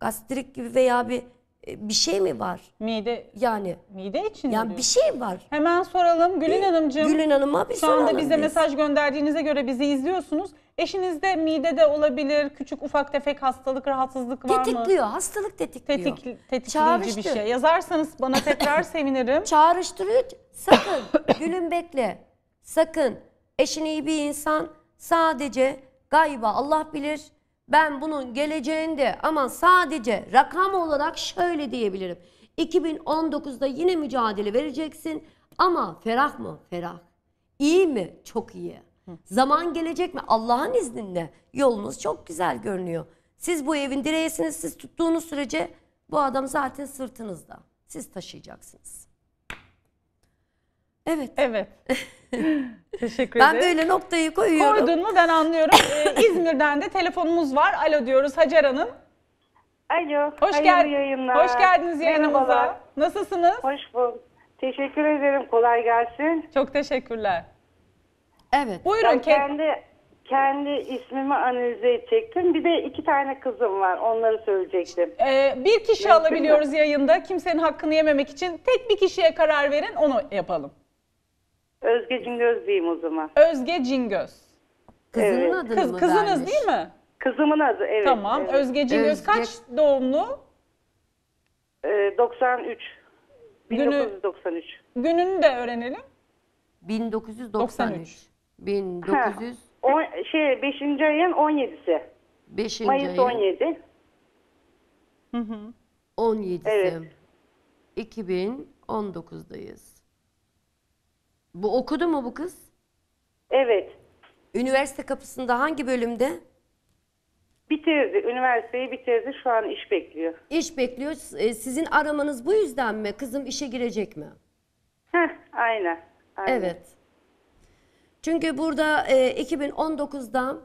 Gastrik gibi veya bir bir şey mi var? Mide, yani mide için yani diyor. Bir şey var. Hemen soralım Gülün Hanımcığım. Gülün Hanım'a bir soralım. Şu anda bize biz. mesaj gönderdiğinize göre bizi izliyorsunuz. Eşinizde midede olabilir, küçük ufak tefek hastalık, rahatsızlık var tetikliyor, mı? Tetikliyor, hastalık tetikliyor. Tetik, tetikleyici bir şey. Yazarsanız bana tekrar sevinirim. Çağrıştırıyor. Sakın Gülün bekle. Sakın. Eşin iyi bir insan. Sadece gayba Allah bilir. Ben bunun geleceğinde ama sadece rakam olarak şöyle diyebilirim. iki bin on dokuzda yine mücadele vereceksin ama ferah mı? Ferah. İyi mi? Çok iyi. Hı. Zaman gelecek mi? Allah'ın izniyle yolunuz çok güzel görünüyor. Siz bu evin direğisiniz. Siz tuttuğunuz sürece bu adam zaten sırtınızda. Siz taşıyacaksınız. Evet. Evet. Teşekkür ederim. Ben böyle noktayı koyuyorum. Koydun mu ben anlıyorum. ee, İzmir'den de telefonumuz var. Alo diyoruz Hacer Hanım. Alo. Hoş, gel yayınlar. Hoş geldiniz yayınımıza. Merhabalar. Nasılsınız? Hoş bulduk. Teşekkür ederim. Kolay gelsin. Çok teşekkürler. Evet. Buyurun. Ben kendi, kendi ismimi analize edecektim. Bir de iki tane kızım var. Onları söyleyecektim. Ee, bir kişi Mümkün alabiliyoruz mi? Yayında. Kimsenin hakkını yememek için tek bir kişiye karar verin. Onu yapalım. Özge Cingöz diyeyim o zaman. Özge Cingöz. Kızının evet. adı Kız, mı Kızınız vermiş? Değil mi? Kızımın adı evet. Tamam. Evet. Özge Cingöz Özge... kaç doğumlu? Ee, doksan üç. Günü... bin dokuz yüz doksan üç. Gününü de öğrenelim. bin dokuz yüz doksan üç. bin dokuz yüz... On, şey, beşinci ayın on yedisi. beşinci Mayıs on yedi. Hı hı. on yedisi. Evet. iki bin on dokuzdayız. Bu okudu mu bu kız? Evet. Üniversite kapısında hangi bölümde? Bitirdi. Üniversiteyi bitirdi. Şu an iş bekliyor. İş bekliyor. Sizin aramanız bu yüzden mi? Kızım işe girecek mi? Heh, aynen. aynen. Evet. Çünkü burada e, iki bin on dokuzda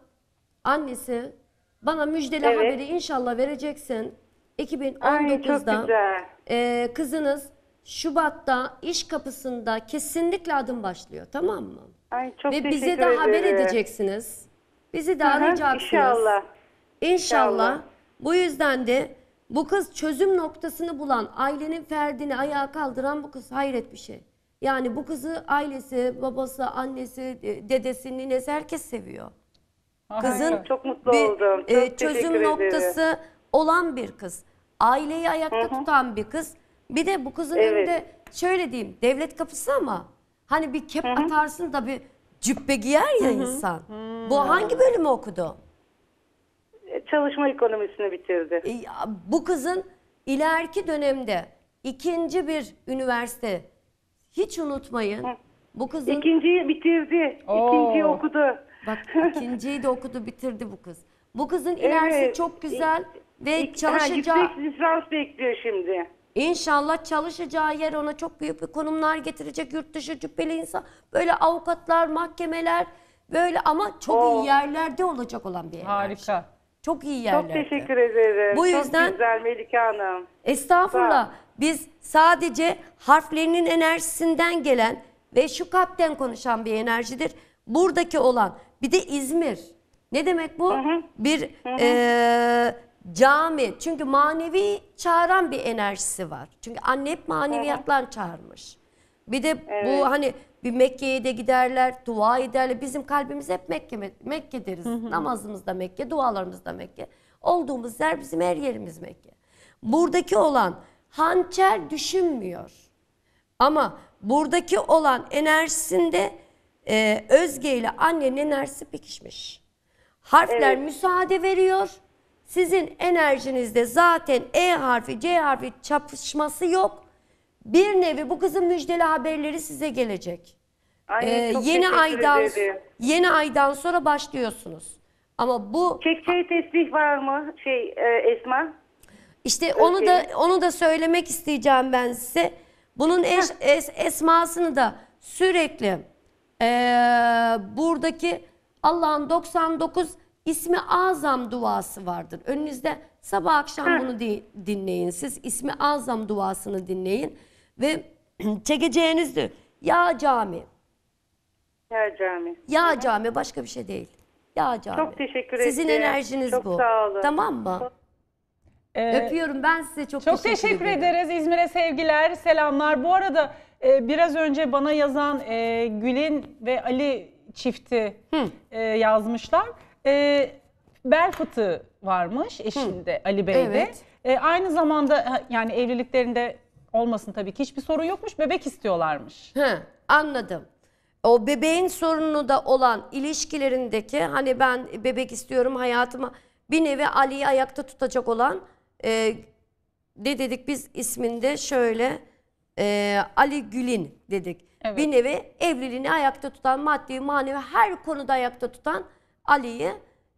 annesi bana müjdeli evet. haberi inşallah vereceksin. iki bin on dokuzda Ay, e, kızınız Şubat'ta iş kapısında kesinlikle adım başlıyor. Tamam mı? Ay, çok Ve bizi de ederim. haber edeceksiniz. Bizi de Hı -hı, arayacaksınız. İnşallah. İnşallah. Bu yüzden de bu kız çözüm noktasını bulan, ailenin ferdini ayağa kaldıran bu kız hayret bir şey. Yani bu kızı ailesi, babası, annesi, dedesi, ninesi herkes seviyor. Aha, kızın çok mutlu bir, oldum. Çok e, çözüm noktası ederim. olan bir kız. Aileyi ayakta Hı -hı. tutan bir kız. Bir de bu kızın evet. önünde şöyle diyeyim, devlet kapısı ama hani bir kep Hı -hı. atarsın da bir cübbe giyer ya Hı -hı. insan. Hı -hı. Bu hangi bölümü okudu? Çalışma ekonomisini bitirdi. E, bu kızın ileriki dönemde ikinci bir üniversite, hiç unutmayın. Hı. Bu kızın... İkinciyi bitirdi. Oo. İkinciyi okudu. Bak ikinciyi de okudu, bitirdi bu kız. Bu kızın evet. ilerisi çok güzel İ ve İ çalışacağı... Yüksek lisans bekliyor şimdi. İnşallah çalışacağı yer ona çok büyük bir konumlar getirecek. Yurt dışı cübbeli insan, böyle avukatlar, mahkemeler, böyle ama çok Oo. iyi yerlerde olacak olan bir yer. Harika. Çok iyi yerlerde. Çok teşekkür ederim. Bu yüzden... Çok güzel Melike Hanım. Estağfurullah. Biz sadece harflerinin enerjisinden gelen ve şu kalpten konuşan bir enerjidir. Buradaki olan bir de İzmir. Ne demek bu? Hı hı. Bir hı hı. E, cami. Çünkü manevi çağıran bir enerjisi var. Çünkü anne hep maneviyatlar hı hı. çağırmış. Bir de evet. bu hani bir Mekke'ye de giderler, dua ederler. Bizim kalbimiz hep Mekke, Mekke deriz. Hı hı. Namazımız da Mekke, dualarımız da Mekke. Olduğumuz yer bizim her yerimiz Mekke. Buradaki olan... Hançer düşünmüyor. Ama buradaki olan enerjisinde e, Özge ile annenin enerjisi pekişmiş. Harfler evet. müsaade veriyor. Sizin enerjinizde zaten E harfi, C harfi çapışması yok. Bir nevi bu kızın müjdeli haberleri size gelecek. Aynen, ee, yeni aydan ederim. yeni aydan sonra başlıyorsunuz. Ama bu çekçeği tesbih var mı? Şey e, Esma İşte onu okay. da onu da söylemek isteyeceğim ben size. Bunun eş, es, esmasını da sürekli e, buradaki Allah'ın doksan dokuz ismi azam duası vardır. Önünüzde sabah akşam ha. bunu di, dinleyin. Siz ismi azam duasını dinleyin ve çekeceğinizdir. Ya cami. Ya cami. Ya Hı. cami başka bir şey değil. Ya cami. Çok teşekkür ederim. Sizin ederim. enerjiniz Çok bu. Sağ olun. Tamam mı? Ee, Öpüyorum ben size çok, çok teşekkür, teşekkür ederiz. İzmir'e sevgiler, selamlar. Bu arada e, biraz önce bana yazan e, Gülin ve Ali çifti e, yazmışlar. E, bel fıtığı varmış eşinde Hı. Ali Bey'de. Evet. E, aynı zamanda yani evliliklerinde olmasın tabii ki hiçbir sorun yokmuş. Bebek istiyorlarmış. Hı, anladım. o bebeğin sorunu da olan ilişkilerindeki, hani ben bebek istiyorum hayatıma, bir nevi Ali'yi ayakta tutacak olan, e, ne dedik biz isminde şöyle, e, Ali Gülin dedik. Evet. Bir nevi evliliğini ayakta tutan, maddi manevi her konuda ayakta tutan Ali'yi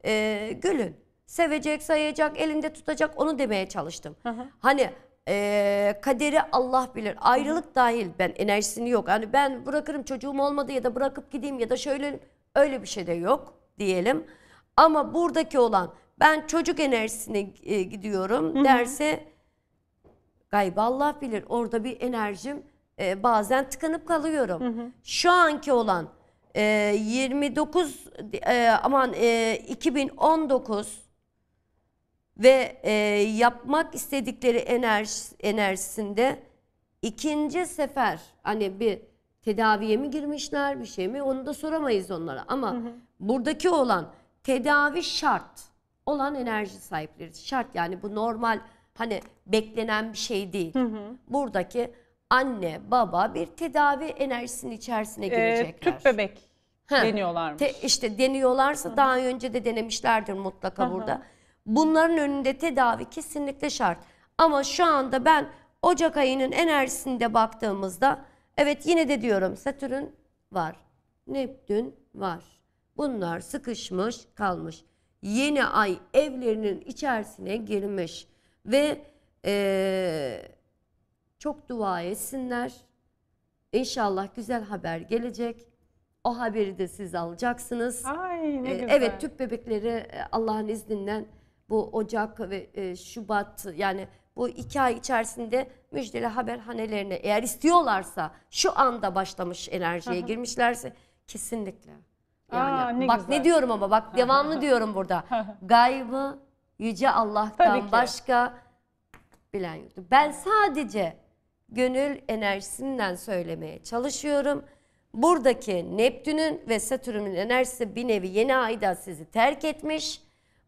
e, Gülün. Sevecek, sayacak, elinde tutacak, onu demeye çalıştım. Hı hı. Hani e, kaderi Allah bilir. Ayrılık hı hı. dahil ben enerjisini yok. Hani ben bırakırım çocuğum olmadı ya da bırakıp gideyim ya da şöyle, öyle bir şey de yok diyelim. Ama buradaki olan, ben çocuk enerjisine e, gidiyorum hı hı. derse gaybı Allah bilir. Orada bir enerjim e, bazen tıkanıp kalıyorum. Hı hı. Şu anki olan e, yirmi dokuz e, aman e, iki bin on dokuz ve e, yapmak istedikleri enerji, enerjisinde ikinci sefer hani bir tedaviye mi girmişler, bir şey mi, onu da soramayız onlara. Ama hı hı. buradaki olan tedavi şart olan enerji sahipleri. Şart yani, bu normal hani beklenen bir şey değil. Hı hı. Buradaki anne baba bir tedavi enerjisinin içerisine girecekler. Ee, tüp bebek ha. deniyorlarmış. Te, işte deniyorlarsa hı hı. daha önce de denemişlerdir mutlaka hı hı. burada. Bunların önünde tedavi kesinlikle şart. Ama şu anda ben Ocak ayının enerjisinde baktığımızda, evet yine de diyorum Satürn var, Neptün var. Bunlar sıkışmış kalmış. Yeni ay evlerinin içerisine girmiş ve e, çok dua etsinler. İnşallah güzel haber gelecek. O haberi de siz alacaksınız. Ay, ne e, güzel. Evet, tüp bebekleri Allah'ın izniyle bu Ocak ve e, Şubat, yani bu iki ay içerisinde müjdeli haberhanelerine eğer istiyorlarsa, şu anda başlamış enerjiye aha. girmişlerse kesinlikle. Yani, aa, ne bak güzel. Ne diyorum ama bak devamlı diyorum burada. Gaybı yüce Allah'tan başka bilen yoktur. Ben sadece gönül enerjisinden söylemeye çalışıyorum. Buradaki Neptün'ün ve Satürn'ün enerjisi bir nevi yeni ayda sizi terk etmiş.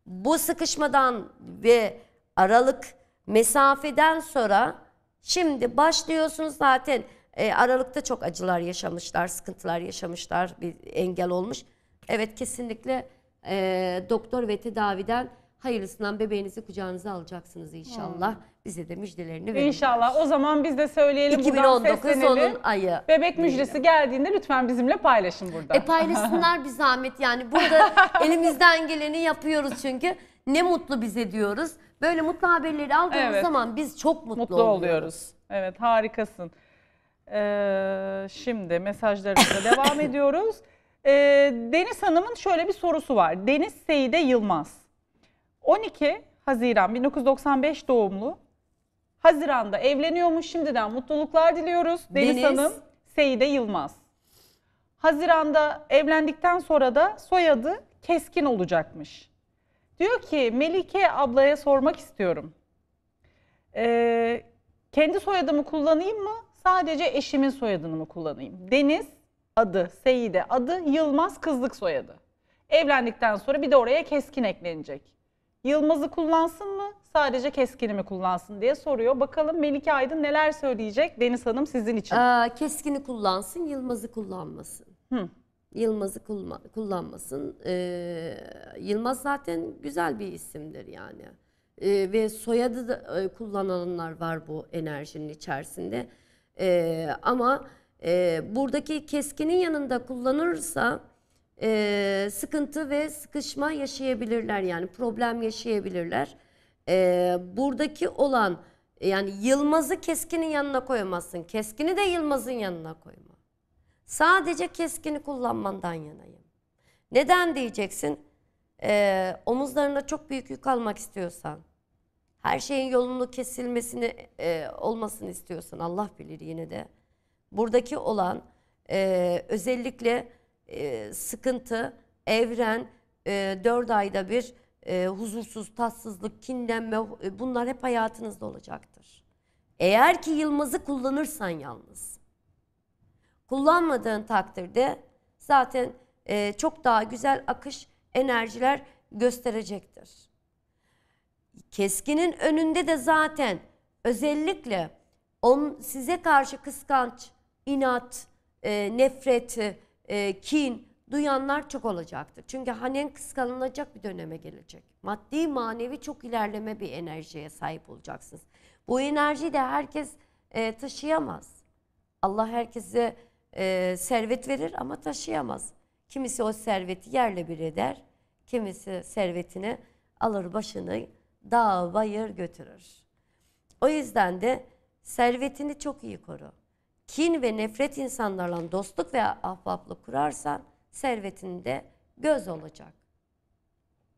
Bu sıkışmadan ve aralık mesafeden sonra şimdi başlıyorsunuz zaten. E, Aralık'ta çok acılar yaşamışlar, sıkıntılar yaşamışlar, bir engel olmuş. Evet, kesinlikle e, doktor ve tedaviden hayırlısından bebeğinizi kucağınıza alacaksınız inşallah. Hmm. Bize de müjdelerini verin. İnşallah. O zaman biz de söyleyelim, iki bin on dokuz sonun ayı. Bebek müjdesi geldiğinde lütfen bizimle paylaşın burada. E paylaşsınlar bir zahmet yani. Burada elimizden geleni yapıyoruz çünkü. Ne mutlu bize diyoruz. Böyle mutlu haberleri aldığımız evet. zaman biz çok mutlu, mutlu oluyoruz. oluyoruz. Evet, harikasın. Ee, şimdi mesajlarımıza devam ediyoruz. Ee, Deniz Hanım'ın şöyle bir sorusu var. Deniz Seyide Yılmaz, on iki Haziran bin dokuz yüz doksan beş doğumlu, Haziran'da evleniyormuş, şimdiden mutluluklar diliyoruz. Deniz, Deniz Hanım Seyide Yılmaz. Haziran'da evlendikten sonra da soyadı Keskin olacakmış. Diyor ki Melike ablaya sormak istiyorum. Ee, kendi soyadımı kullanayım mı? Sadece eşimin soyadını mı kullanayım? Deniz adı, Seyide adı, Yılmaz kızlık soyadı. Evlendikten sonra bir de oraya Keskin eklenecek. Yılmaz'ı kullansın mı? Sadece Keskin'i mi kullansın diye soruyor. Bakalım Melike Aydın neler söyleyecek? Deniz Hanım sizin için. Ee, Keskin'i kullansın, Yılmaz'ı kullanmasın. Hı. Yılmaz'ı kulma, kullanmasın. Ee, Yılmaz zaten güzel bir isimdir yani. Ee, ve soyadı da e, kullananlar var bu enerjinin içerisinde. Ee, ama e, buradaki Keskin'in yanında kullanırsa e, sıkıntı ve sıkışma yaşayabilirler, yani problem yaşayabilirler. E, buradaki olan, yani Yılmaz'ı Keskin'in yanına koyamazsın, Keskin'i de Yılmaz'ın yanına koyma. Sadece Keskin'i kullanmandan yanayım. Neden diyeceksin? E, omuzlarına çok büyük yük almak istiyorsan, her şeyin yolunu kesilmesini e, olmasını istiyorsan, Allah bilir yine de. Buradaki olan e, özellikle e, sıkıntı, evren, e, dört ayda bir e, huzursuz, tatsızlık, kinlenme, e, bunlar hep hayatınızda olacaktır. Eğer ki Yılmaz'ı kullanırsan yalnız. Kullanmadığın takdirde zaten e, çok daha güzel akış, enerjiler gösterecektir. Keskin'in önünde de zaten özellikle on, size karşı kıskanç, inat, e, nefret, e, kin duyanlar çok olacaktır. Çünkü hanen kıskanılacak bir döneme gelecek. Maddi manevi çok ilerleme bir enerjiye sahip olacaksınız. Bu enerjiyi de herkes e, taşıyamaz. Allah herkese e, servet verir ama taşıyamaz. Kimisi o serveti yerle bir eder, kimisi servetini alır başını dağ bayır götürür. O yüzden de servetini çok iyi koru. Kin ve nefret insanlarla dostluk ve ahbaplık kurarsan servetinde göz olacak.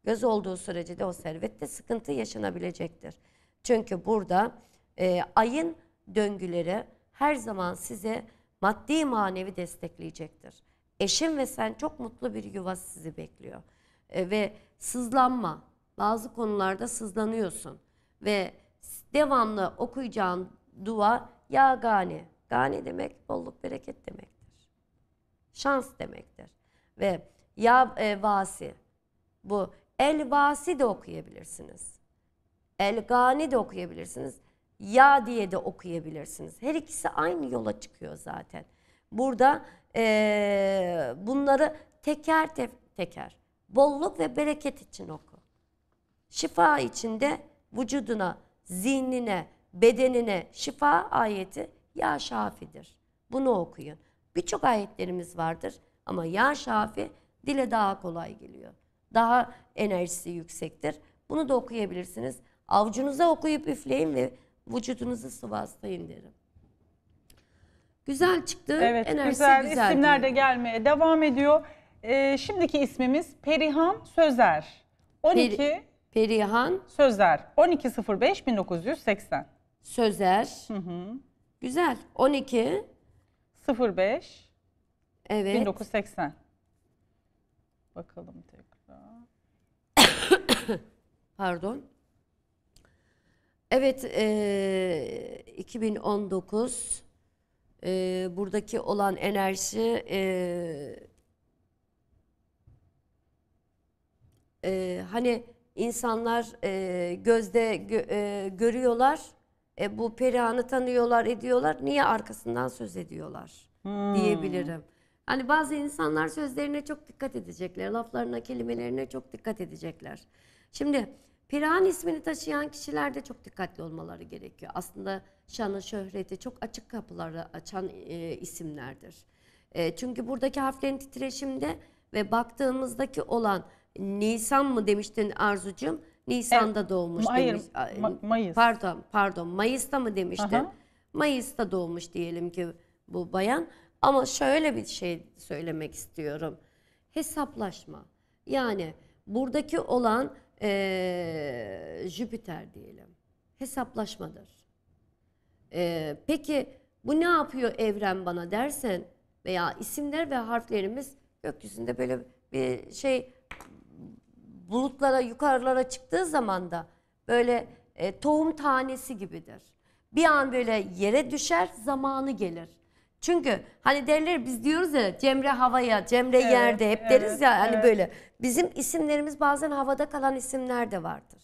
Göz olduğu sürece de o servette sıkıntı yaşanabilecektir. Çünkü burada e, ayın döngüleri her zaman size maddi manevi destekleyecektir. Eşin ve sen çok mutlu bir yuva sizi bekliyor. E, ve sızlanma, bazı konularda sızlanıyorsun. Ve devamlı okuyacağın dua ya gani. Gani demek bolluk bereket demektir. Şans demektir. Ve ya e, vasi. Bu el vasi de okuyabilirsiniz. El gani de okuyabilirsiniz. Ya diye de okuyabilirsiniz. Her ikisi aynı yola çıkıyor zaten. Burada e, bunları teker tef, teker. Bolluk ve bereket için oku. Şifa içinde vücuduna, zihnine, bedenine şifa ayeti Ya Şafi'dir. Bunu okuyun. Birçok ayetlerimiz vardır ama Ya Şafi dile daha kolay geliyor. Daha enerjisi yüksektir. Bunu da okuyabilirsiniz. Avcunuza okuyup üfleyin ve vücudunuzu sıvazlayın derim. Güzel çıktı. Evet, enerjisi güzel. güzel İsimler de gelmeye devam ediyor. Ee, şimdiki ismimiz Perihan Sözer. on iki Peri, Perihan Sözer. on iki sıfır beş bin dokuz yüz seksen. Sözer. Hı hı. Güzel. on iki sıfır beş evet. bin dokuz yüz seksen. Bakalım tekrar. Pardon. Evet, e, iki bin on dokuz e, buradaki olan enerji e, e, hani insanlar e, gözde gö, e, görüyorlar. E, bu Perihan'ı tanıyorlar, ediyorlar. Niye arkasından söz ediyorlar hmm. diyebilirim. Hani bazı insanlar sözlerine çok dikkat edecekler. Laflarına, kelimelerine çok dikkat edecekler. Şimdi Perihan ismini taşıyan kişiler de çok dikkatli olmaları gerekiyor. Aslında şanı, şöhreti çok açık kapıları açan e, isimlerdir. E, çünkü buradaki harflerin titreşimde ve baktığımızdaki olan Nisan mı demiştin Arzucuğum? Nisan'da evet, doğmuş May demiş. Ma Mayıs. Pardon, pardon. Mayıs'ta mı demişti? Aha. Mayıs'ta doğmuş diyelim ki bu bayan. Ama şöyle bir şey söylemek istiyorum. Hesaplaşma. Yani buradaki olan e, Jüpiter diyelim. Hesaplaşmadır. E, peki bu ne yapıyor evren bana dersen veya isimler ve harflerimiz gökyüzünde böyle bir şey bulutlara, yukarılara çıktığı zaman da böyle e, tohum tanesi gibidir. Bir an böyle yere düşer, zamanı gelir. Çünkü hani derler biz diyoruz ya Cemre havaya, Cemre evet, yerde hep evet, deriz ya hani evet. böyle. Bizim isimlerimiz bazen havada kalan isimler de vardır.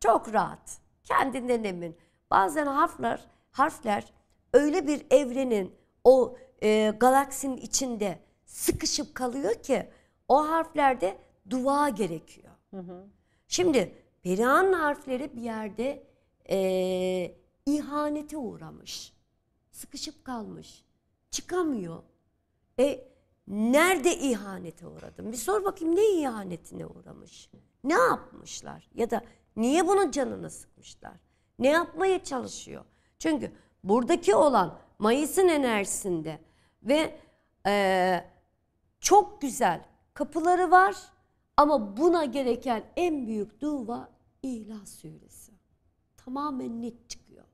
Çok rahat, kendinden emin. Bazen harfler, harfler öyle bir evrenin o e, galaksinin içinde sıkışıp kalıyor ki o harflerde dua gerekiyor. Hı hı. Şimdi Perihan harfleri bir yerde e, ihanete uğramış. Sıkışıp kalmış. Çıkamıyor. E nerede ihanete uğradım? Bir sor bakayım ne ihanetine uğramış? Ne yapmışlar? Ya da niye bunun canını sıkmışlar? Ne yapmaya çalışıyor? Çünkü buradaki olan Mayıs'ın enerjisinde ve e, çok güzel kapıları var. Ama buna gereken en büyük dua İhlas Suresi. Tamamen net çıkıyor.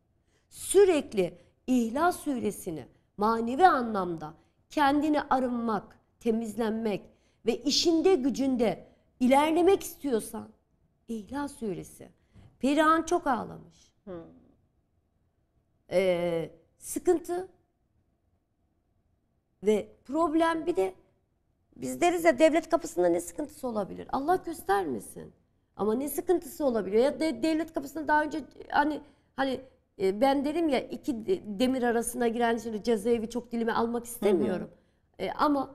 Sürekli İhlas Suresini manevi anlamda kendini arınmak, temizlenmek ve işinde gücünde ilerlemek istiyorsan İhlas Suresi. Perihan çok ağlamış. Hmm. Ee, sıkıntı ve problem bir de biz deriz ya devlet kapısında ne sıkıntısı olabilir? Allah göstermesin. Ama ne sıkıntısı olabiliyor? Ya de, devlet kapısında daha önce hani hani e, ben derim ya iki demir arasına giren şimdi cezaevi çok dilime almak istemiyorum. Hı hı. E, ama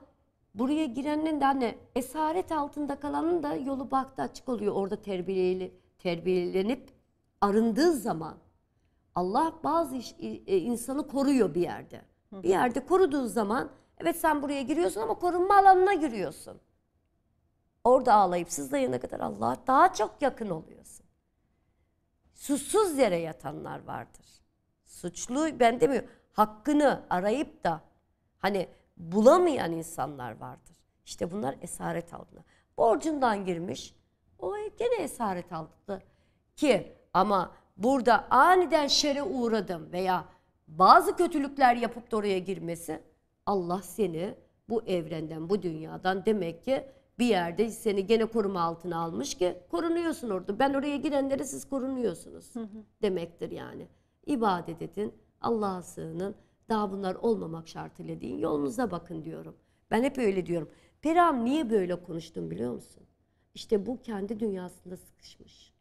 buraya girenin de hani esaret altında kalanın da yolu bahtı açık oluyor. Orada terbiyeli, terbiyelenip arındığı zaman Allah bazı iş, insanı koruyor bir yerde. Bir yerde koruduğu zaman evet sen buraya giriyorsun ama korunma alanına giriyorsun. Orada ağlayıp sızlayana kadar Allah'a daha çok yakın oluyorsun. Susuz yere yatanlar vardır. Suçlu ben demiyorum. Hakkını arayıp da hani bulamayan insanlar vardır. İşte bunlar esaret altında. Borcundan girmiş. O gene esaret altında. Ki ama burada aniden şere uğradım veya bazı kötülükler yapıp da oraya girmesi Allah seni bu evrenden, bu dünyadan demek ki bir yerde seni gene koruma altına almış ki korunuyorsun orada. Ben oraya girenlere siz korunuyorsunuz hı hı. demektir yani. İbadet edin, Allah'a sığının, daha bunlar olmamak şartıyla değil, yolunuza bakın diyorum. Ben hep öyle diyorum. Perihan niye böyle konuştum biliyor musun? İşte bu kendi dünyasında sıkışmış.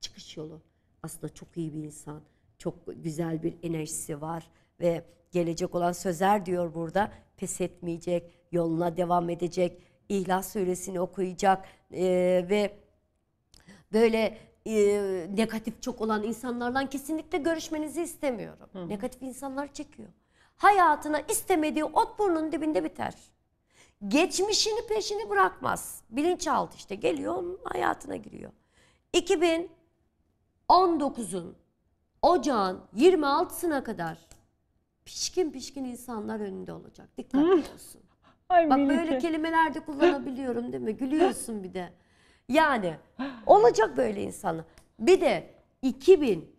Çıkış yolu. Aslında çok iyi bir insan, çok güzel bir enerjisi var ve gelecek olan Sözer diyor burada, pes etmeyecek, yoluna devam edecek, İhlas Suresini okuyacak ee, ve böyle e, negatif çok olan insanlardan kesinlikle görüşmenizi istemiyorum. Hı hı. Negatif insanlar çekiyor. Hayatına istemediği ot burnunun dibinde biter. Geçmişini peşini bırakmaz. Bilinçaltı işte geliyor onun hayatına giriyor. iki bin on dokuzun Ocağın yirmi altısına kadar pişkin pişkin insanlar önünde olacak. Dikkatli olsun. Ay, bak Melike. Böyle kelimeler de kullanabiliyorum değil mi? Gülüyorsun bir de. Yani olacak böyle insanlar. Bir de iki bin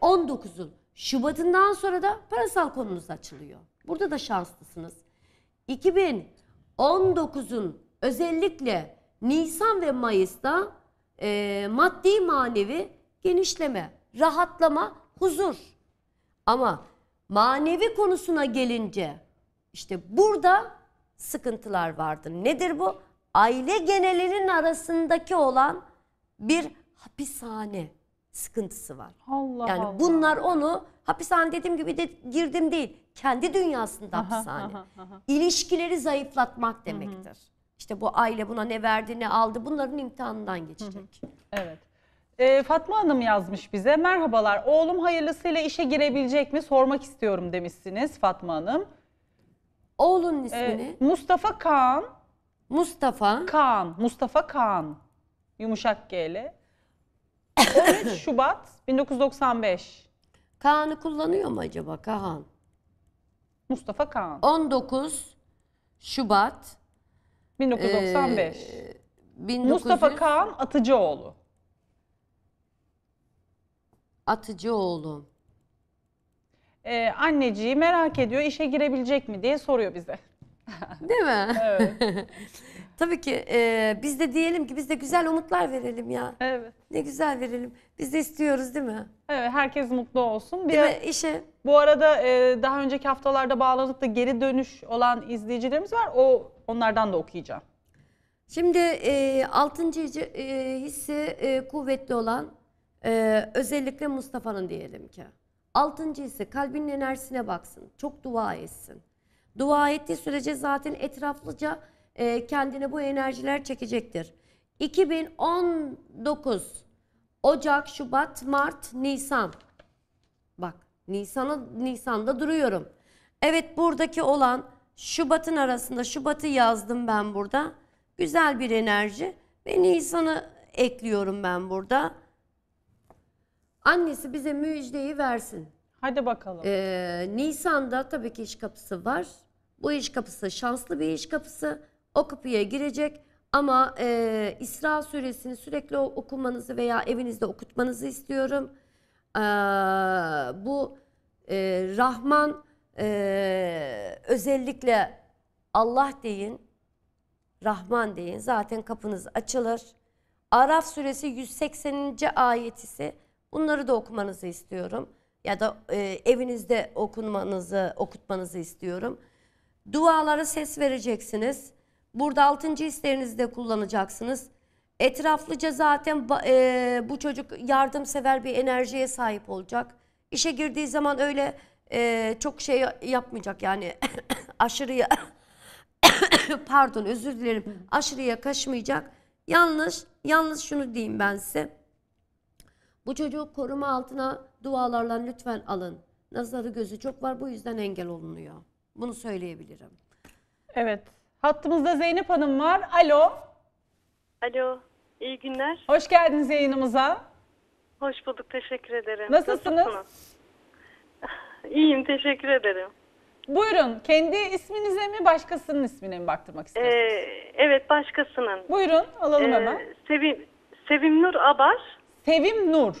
on dokuzun Şubat'ından sonra da parasal konunuz açılıyor. Burada da şanslısınız. iki bin on dokuzun özellikle Nisan ve Mayıs'ta e, maddi manevi genişleme, rahatlama, huzur. Ama manevi konusuna gelince işte burada sıkıntılar vardır. Nedir bu? Aile genelinin arasındaki olan bir hapishane sıkıntısı var. Allah yani Allah. Bunlar onu hapishane dediğim gibi de girdim değil. Kendi dünyasında aha, hapishane. Aha, aha. İlişkileri zayıflatmak demektir. Hı hı. İşte bu aile buna ne verdi ne aldı bunların imtihanından geçecek. Hı hı. Evet. Ee, Fatma Hanım yazmış bize. Merhabalar, oğlum hayırlısıyla işe girebilecek mi sormak istiyorum demişsiniz Fatma Hanım. Oğlunun ismini? Ee, Mustafa Kaan. Mustafa. Kaan. Mustafa Kaan. Yumuşak G'li. on üç Şubat bin dokuz yüz doksan beş. Kaan'ı kullanıyor mu acaba Kaan? Mustafa Kaan. on dokuz Şubat bin dokuz yüz doksan beş. E, bin dokuz yüz... Mustafa Kaan Atıcıoğlu. Atıcıoğlu. Ee, anneciği merak ediyor, işe girebilecek mi diye soruyor bize. Değil mi? Evet. Tabii ki e, biz de diyelim ki biz de güzel umutlar verelim ya. Evet. Ne güzel verelim. Biz de istiyoruz değil mi? Evet, herkes mutlu olsun. Bir de işe. Bu arada e, daha önceki haftalarda bağlanıp da geri dönüş olan izleyicilerimiz var. O onlardan da okuyacağım. Şimdi e, altıncı e, hisse e, kuvvetli olan e, özellikle Mustafa'nın diyelim ki. Altıncı ise kalbinin enerjisine baksın. Çok dua etsin. Dua ettiği sürece zaten etraflıca e, kendine bu enerjiler çekecektir. iki bin on dokuz Ocak, Şubat, Mart, Nisan. Bak Nisan'ı, Nisan'da duruyorum. Evet buradaki olan Şubat'ın arasında Şubat'ı yazdım ben burada. Güzel bir enerji ve Nisan'ı ekliyorum ben burada. Annesi bize müjdeyi versin. Hadi bakalım. Ee, Nisan'da tabii ki iş kapısı var. Bu iş kapısı şanslı bir iş kapısı. O kapıya girecek ama e, İsra Suresini sürekli okumanızı veya evinizde okutmanızı istiyorum. Ee, bu e, Rahman e, özellikle Allah deyin, Rahman deyin. Zaten kapınız açılır. Araf Suresi yüz sekseninci ayetisi. Bunları da okumanızı istiyorum. Ya da e, evinizde okunmanızı, okutmanızı istiyorum. Dualara ses vereceksiniz. Burada altıncı hislerinizi de kullanacaksınız. Etraflıca zaten e, bu çocuk yardımsever bir enerjiye sahip olacak. İşe girdiği zaman öyle e, çok şey yapmayacak yani aşırı pardon özür dilerim, aşırıya kaçmayacak. Yalnız, yalnız şunu diyeyim ben size. Bu çocuğu koruma altına dualarla lütfen alın. Nazarı gözü çok var, bu yüzden engel olunuyor. Bunu söyleyebilirim. Evet. Hattımızda Zeynep Hanım var. Alo. Alo. İyi günler. Hoş geldiniz yayınımıza. Hoş bulduk. Teşekkür ederim. Nasılsınız? Nasılsınız? İyiyim. Teşekkür ederim. Buyurun. Kendi isminize mi, başkasının ismine mi baktırmak istiyorsunuz? Ee, evet. Başkasının. Buyurun. Alalım ee, hemen. Sevim, Sevim Nur Abar. Sevim Nur.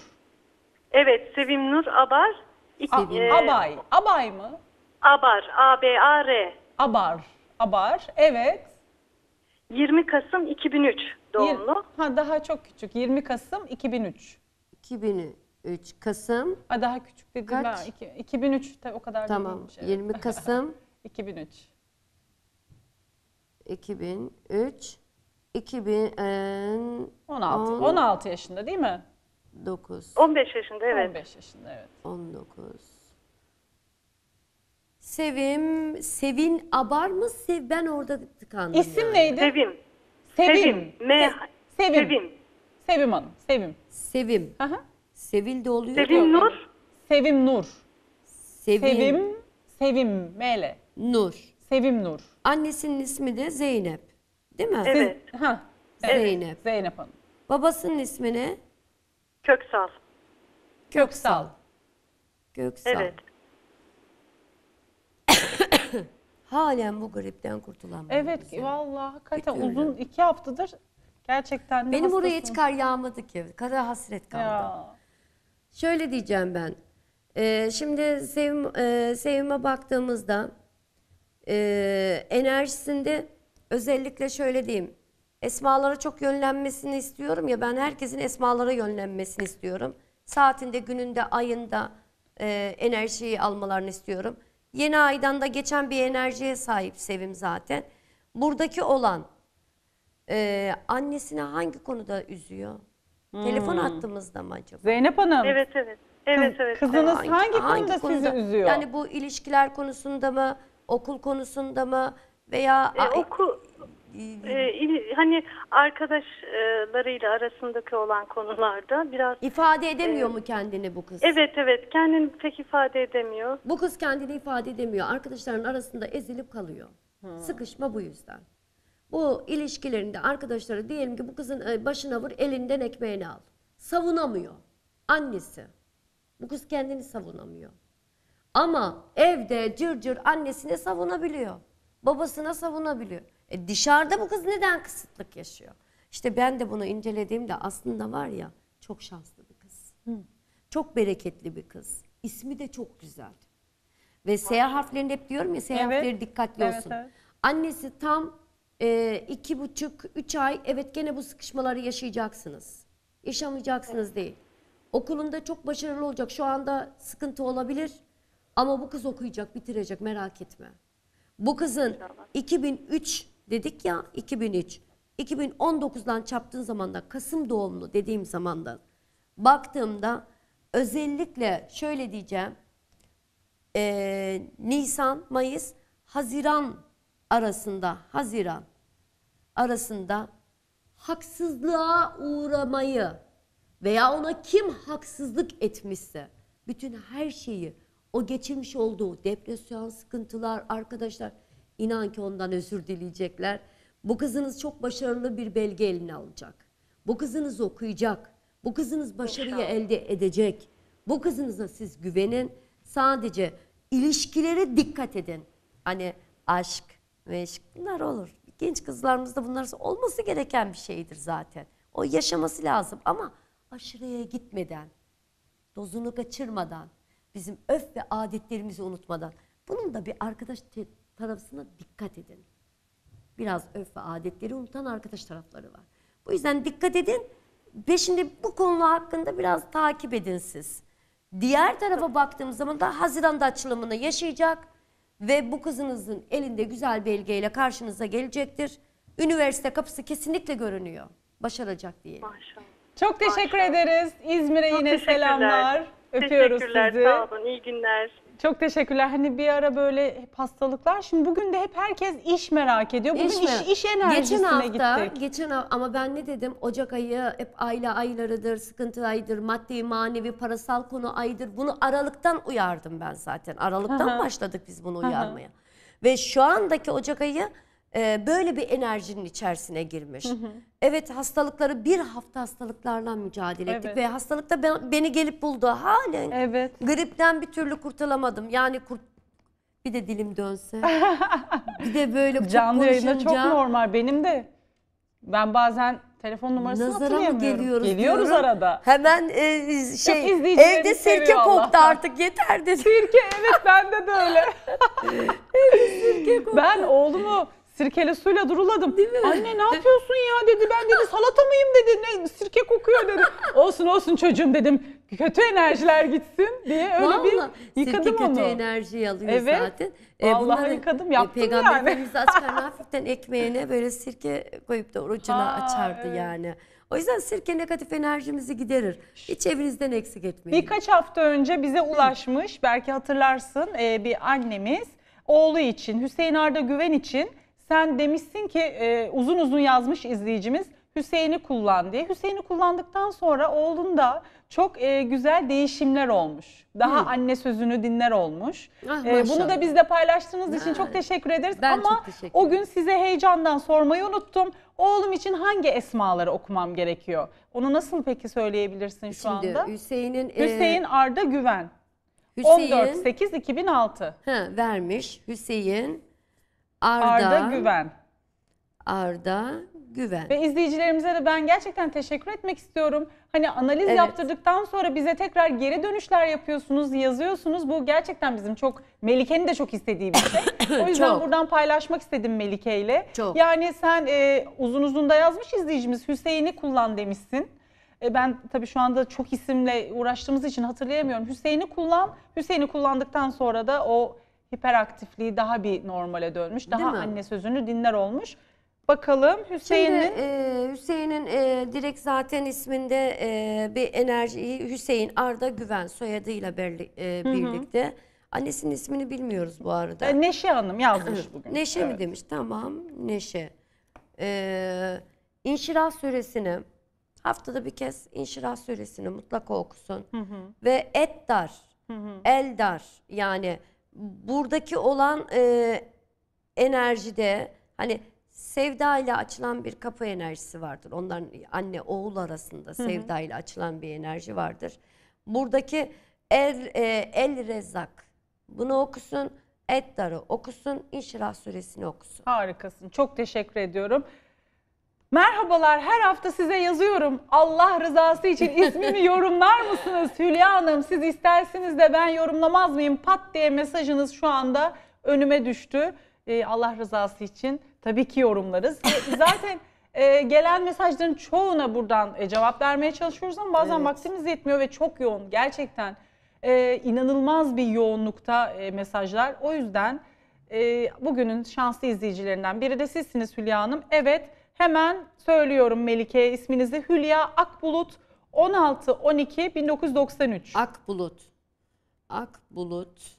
Evet. Sevim Nur Abar. İki, e, Abay. Abay mı? Abar. A B A R. Abar. Abar. Evet. yirmi Kasım iki bin üç doğumlu. Ha, daha çok küçük. yirmi Kasım iki bin üç. iki bin üç Kasım. Ha, daha küçük dedim ben. iki bin üç tabii, o kadar tamam. Değilmiş. Evet. yirmi Kasım iki bin üç. iki bin üç. iki bin on altı. on altı yaşında değil mi? dokuz. on beş yaşında, evet. on beş yaşında, evet. on dokuz. Sevim, Sevin Abar mı? Sev, ben orada tıkandım. İsim yani. Neydi? Sevim. Sevim. Sevim. Me Se Sevim. Sevim. Sevim Hanım. Sevim. Sevim. Aha. Sevil de oluyor. Sevim Nur. Sevim Nur. Sevim. Sevim. Sevim. Mele. Nur. Sevim Nur. Annesinin ismi de Zeynep. Değil mi? Evet. Siz, ha. Evet. Zeynep. Zeynep Hanım. Babasının ismi ne? Köksal. Köksal. Köksal. Evet. Halen bu gripten kurtulamıyor. Evet bize. Vallahi hakikaten Bitiyorum. Uzun iki haftadır gerçekten. Benim hastasın. Oraya hiç kar yağmadı ki. Kara hasret kaldı. Ya. Şöyle diyeceğim ben. Ee, şimdi Sevim, e, Sevim'e baktığımızda e, enerjisinde özellikle şöyle diyeyim. Esmalara çok yönlenmesini istiyorum ya, ben herkesin esmalara yönlenmesini istiyorum. Saatinde, gününde, ayında e, enerjiyi almalarını istiyorum. Yeni aydan da geçen bir enerjiye sahip Sevim zaten. Buradaki olan e, annesine hangi konuda üzüyor? Hmm. Telefon attığımızda mı acaba? Zeynep Hanım. Evet evet. evet, evet. Kızınız hangi, hangi, konuda hangi konuda sizi üzüyor? Yani bu ilişkiler konusunda mı? Okul konusunda mı? Veya... E, okul... Ee, hani arkadaşlarıyla arasındaki olan konularda biraz... ifade edemiyor e, mu kendini bu kız? Evet evet, kendini pek ifade edemiyor. Bu kız kendini ifade edemiyor. Arkadaşların arasında ezilip kalıyor. Hmm. Sıkışma bu yüzden. Bu ilişkilerinde arkadaşları diyelim ki bu kızın başına vur, elinden ekmeğini al. Savunamıyor. Annesi. Bu kız kendini savunamıyor. Ama evde cır cır annesine savunabiliyor. Babasına savunabiliyor. E dışarıda bu kız neden kısıtlık yaşıyor? İşte ben de bunu incelediğimde aslında var ya, çok şanslı bir kız. Hı. Çok bereketli bir kız. İsmi de çok güzel. Ve S harflerini hep diyorum ya, S evet. harfleri dikkatli olsun. Evet, evet. Annesi tam e, iki buçuk, üç ay evet gene bu sıkışmaları yaşayacaksınız. Yaşamayacaksınız evet. değil. Okulunda çok başarılı olacak. Şu anda sıkıntı olabilir ama bu kız okuyacak, bitirecek, merak etme. Bu kızın iki bin üç dedik ya, iki bin üç, iki bin on dokuzdan çarptığın zaman da Kasım doğumlu dediğim zamandan baktığımda özellikle şöyle diyeceğim, e, Nisan, Mayıs, Haziran arasında Haziran arasında haksızlığa uğramayı veya ona kim haksızlık etmişse bütün her şeyi, o geçirmiş olduğu depresyon, sıkıntılar, arkadaşlar, inan ki ondan özür dileyecekler. Bu kızınız çok başarılı bir belge eline alacak. Bu kızınız okuyacak. Bu kızınız başarıyı elde edecek. Bu kızınıza siz güvenin. Sadece ilişkilere dikkat edin. Hani aşk, meşk, bunlar olur. Genç kızlarımızda bunlar olması gereken bir şeydir zaten. O yaşaması lazım ama aşırıya gitmeden, dozunu kaçırmadan, bizim öf ve adetlerimizi unutmadan. Bunun da bir arkadaş tarafına dikkat edin. Biraz öf ve adetleri unutan arkadaş tarafları var. Bu yüzden dikkat edin. Ve şimdi bu konu hakkında biraz takip edin siz. Diğer tarafa baktığımız zaman da Haziran'da açılımını yaşayacak. Ve bu kızınızın elinde güzel belgeyle karşınıza gelecektir. Üniversite kapısı kesinlikle görünüyor. Başaracak diye. Maşallah. Çok teşekkür Maşallah. ederiz. İzmir'e yine selamlar. Öpüyoruz sizi. Teşekkürler, sağ olun. İyi günler. Çok teşekkürler. Hani bir ara böyle hep hastalıklar. Şimdi bugün de hep herkes iş merak ediyor. Bugün iş, iş, iş enerjisine geçen hafta, gittik. Geçen hafta ama ben ne dedim? Ocak ayı hep aile aylarıdır, sıkıntı ayıdır, maddi, manevi, parasal konu ayıdır. Bunu Aralık'tan uyardım ben zaten. Aralık'tan Aha. başladık biz bunu uyarmaya. Aha. Ve şu andaki Ocak ayı e, böyle bir enerjinin içerisine girmiş. Hı hı. Evet, hastalıkları bir hafta hastalıklarla mücadele ettik. Evet. Ve hastalıkta ben, beni gelip buldu. Halen evet. gripten bir türlü kurtulamadım. Yani kurt... bir de dilim dönse. Bir de böyle canlı yayında çok normal benim de. Ben bazen telefon numarasını hatırlayamıyorum. Geliyoruz, geliyoruz arada. Hemen e, şey evde sirke koktu artık, yeter dedi. Sirke, evet bende de öyle. Sirke koktu. Ben oğlumu sirkeli suyla duruladım. Anne ne yapıyorsun ya dedi. Ben dedi salata mıyım dedi. Ne, sirke kokuyor dedi. Olsun olsun çocuğum dedim. Kötü enerjiler gitsin diye öyle vallahi, bir yıkadım sirke onu. Kötü enerjiyi alıyor evet. zaten. Vallahi bunları yıkadım yaptım e, Peygamber yani. Peygamber Efendimiz açken hafiften ekmeğine böyle sirke koyup da orucuna ha, açardı evet. yani. O yüzden sirke negatif enerjimizi giderir. Hiç evinizden eksik etmeyin. Birkaç hafta önce bize ulaşmış, belki hatırlarsın, bir annemiz oğlu için, Hüseyin Arda Güven için. Sen demişsin ki e, uzun uzun yazmış izleyicimiz Hüseyin'i kullan diye. Hüseyin'i kullandıktan sonra oğlunda çok e, güzel değişimler olmuş. Daha Hı. anne sözünü dinler olmuş. Ah, e, bunu da bizle paylaştığınız için ha, çok teşekkür ederiz. Ama teşekkür o gün size heyecandan sormayı unuttum. Oğlum için hangi esmaları okumam gerekiyor? Onu nasıl peki söyleyebilirsin şu Şimdi, anda? Hüseyin'in Hüseyin e... Arda Güven. Hüseyin... on dört sekiz iki bin altı. Ha, vermiş Hüseyin. Arda, Arda Güven. Arda Güven. Ve izleyicilerimize de ben gerçekten teşekkür etmek istiyorum. Hani analiz evet. yaptırdıktan sonra bize tekrar geri dönüşler yapıyorsunuz, yazıyorsunuz. Bu gerçekten bizim çok, Melike'nin de çok istediği bir şey. O yüzden çok. Buradan paylaşmak istedim Melike ile. Çok. Yani sen e, uzun uzun da yazmış izleyicimiz Hüseyin'i kullan demişsin. E, ben tabii şu anda çok isimle uğraştığımız için hatırlayamıyorum. Hüseyin'i kullan. Hüseyin'i kullandıktan sonra da o... hiperaktifliği daha bir normale dönmüş. Daha anne sözünü dinler olmuş. Bakalım Hüseyin'in... E, Hüseyin'in e, direkt zaten isminde e, bir enerji. Hüseyin Arda Güven soyadıyla birli, e, birlikte. Hı hı. Annesinin ismini bilmiyoruz bu arada. E, Neşe Hanım yazmış bugün. Neşe evet. mi demiş? Tamam Neşe. E, İnşirah Suresini haftada bir kez İnşirah Suresini mutlaka okusun. Hı hı. Ve Eddar, hı hı. Eldar yani... Buradaki olan e, enerjide hani sevda ile açılan bir kapı enerjisi vardır. Onların anne oğul arasında hı hı. sevda ile açılan bir enerji vardır. Buradaki el, e, el Rezzak bunu okusun, Eddar'ı okusun, İnşirah Suresini okusun. Harikasın, çok teşekkür ediyorum. Merhabalar, her hafta size yazıyorum. Allah rızası için ismimi yorumlar mısınız? Hülya Hanım siz istersiniz de ben yorumlamaz mıyım? Pat diye mesajınız şu anda önüme düştü. Ee, Allah rızası için tabii ki yorumlarız. Zaten e, gelen mesajların çoğuna buradan e, cevap vermeye çalışıyoruz ama bazen evet. vaktimiz yetmiyor ve çok yoğun. Gerçekten e, inanılmaz bir yoğunlukta e, mesajlar. O yüzden e, bugünün şanslı izleyicilerinden biri de sizsiniz Hülya Hanım. Evet. Hemen söylüyorum Melike isminizi. Hülya Akbulut on altı on iki bin dokuz yüz doksan üç. Akbulut. Akbulut.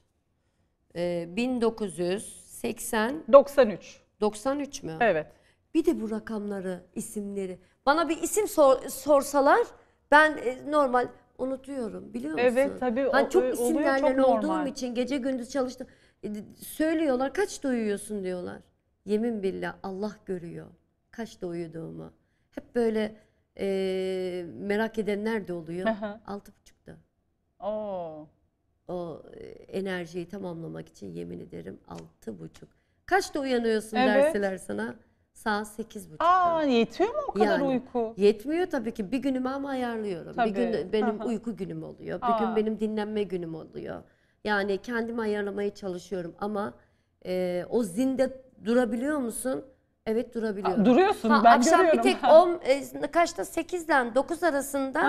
E, bin dokuz yüz seksen. doksan üç. doksan üç mü? Evet. Bir de bu rakamları, isimleri. Bana bir isim sor, sorsalar ben e, normal unutuyorum biliyor musun? Evet tabii. Hani o, çok isimlerle olduğum normal. için gece gündüz çalıştım. E, söylüyorlar kaçta uyuyorsun diyorlar. Yemin billah Allah görüyor. Kaçta uyuduğumu. Hep böyle e, merak edenler de oluyor. Altı buçukta. Oo. O enerjiyi tamamlamak için yemin ederim altı buçuk. Kaçta uyanıyorsun evet. derseler sana? Saat sekiz buçukta. Aa, yetiyor mu o kadar yani, uyku? Yetmiyor tabii ki. Bir günümü ama ayarlıyorum. Tabii. Bir gün benim Aha. uyku günüm oluyor. Bir Aa. gün benim dinlenme günüm oluyor. Yani kendimi ayarlamaya çalışıyorum ama e, o zinde durabiliyor musun? Evet durabiliyorum. Duruyorsun ha, ben akşam görüyorum. Akşam bir tek on, e, kaçta sekizden dokuz arasında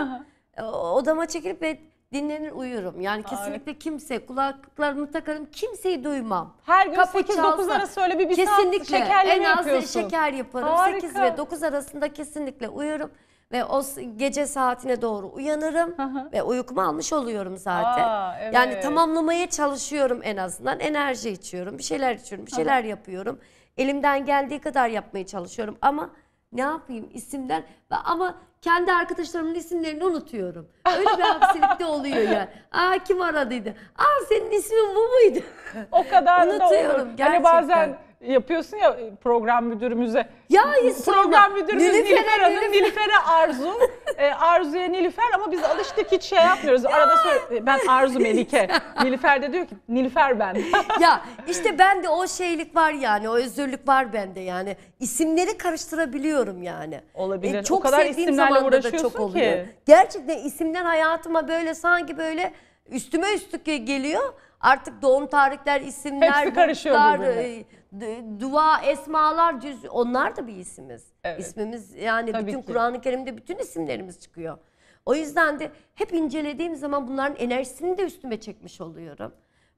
Aha. odama çekilip ve dinlenir uyurum. Yani kesinlikle Ay. kimse kulaklıklarımı takarım kimseyi duymam. Her gün sekiz dokuz arası öyle bir, bir kesinlikle, saat şekerleme yapıyorsun. Kesinlikle en az şeker yaparım. Harika. sekiz ve dokuz arasında kesinlikle uyurum. ve o gece saatine doğru uyanırım ve uykumu almış oluyorum zaten. Aa, evet. Yani tamamlamaya çalışıyorum en azından. Enerji içiyorum, bir şeyler içiyorum, bir şeyler Aha. yapıyorum. Elimden geldiği kadar yapmaya çalışıyorum ama ne yapayım isimden ama kendi arkadaşlarımın isimlerini unutuyorum. Öyle bir aksilikte oluyor yani. Aa kim aradıydı? Aa senin ismin bu muydu? O kadar unutuyorum gerçekten. Hani bazen yapıyorsun ya program müdürümüze. Ya program müdürümüz Nilüfer Hanım, Nilüfer'e Arzu, e, Arzu'ya Nilüfer ama biz alıştık hiç şey yapmıyoruz. Ya. Arada söyle, ben Arzu Melike. Nilüfer de diyor ki Nilüfer ben. Ya işte bende o şeylik var yani, o özürlük var bende yani. İsimleri karıştırabiliyorum yani. Olabilir. E, çok o kadar isimlerle uğraşıyorsun çok oluyor. Ki. Gerçekten isimler hayatıma böyle sanki böyle üstüme üstlük geliyor. Artık doğum tarihler, isimler, hepsi karışıyor birbirine. Dua, esmalar, cüz, onlar da bir isimiz. Evet. İsmimiz yani tabii bütün Kur'an-ı Kerim'de bütün isimlerimiz çıkıyor. O yüzden de hep incelediğim zaman bunların enerjisini de üstüme çekmiş oluyorum.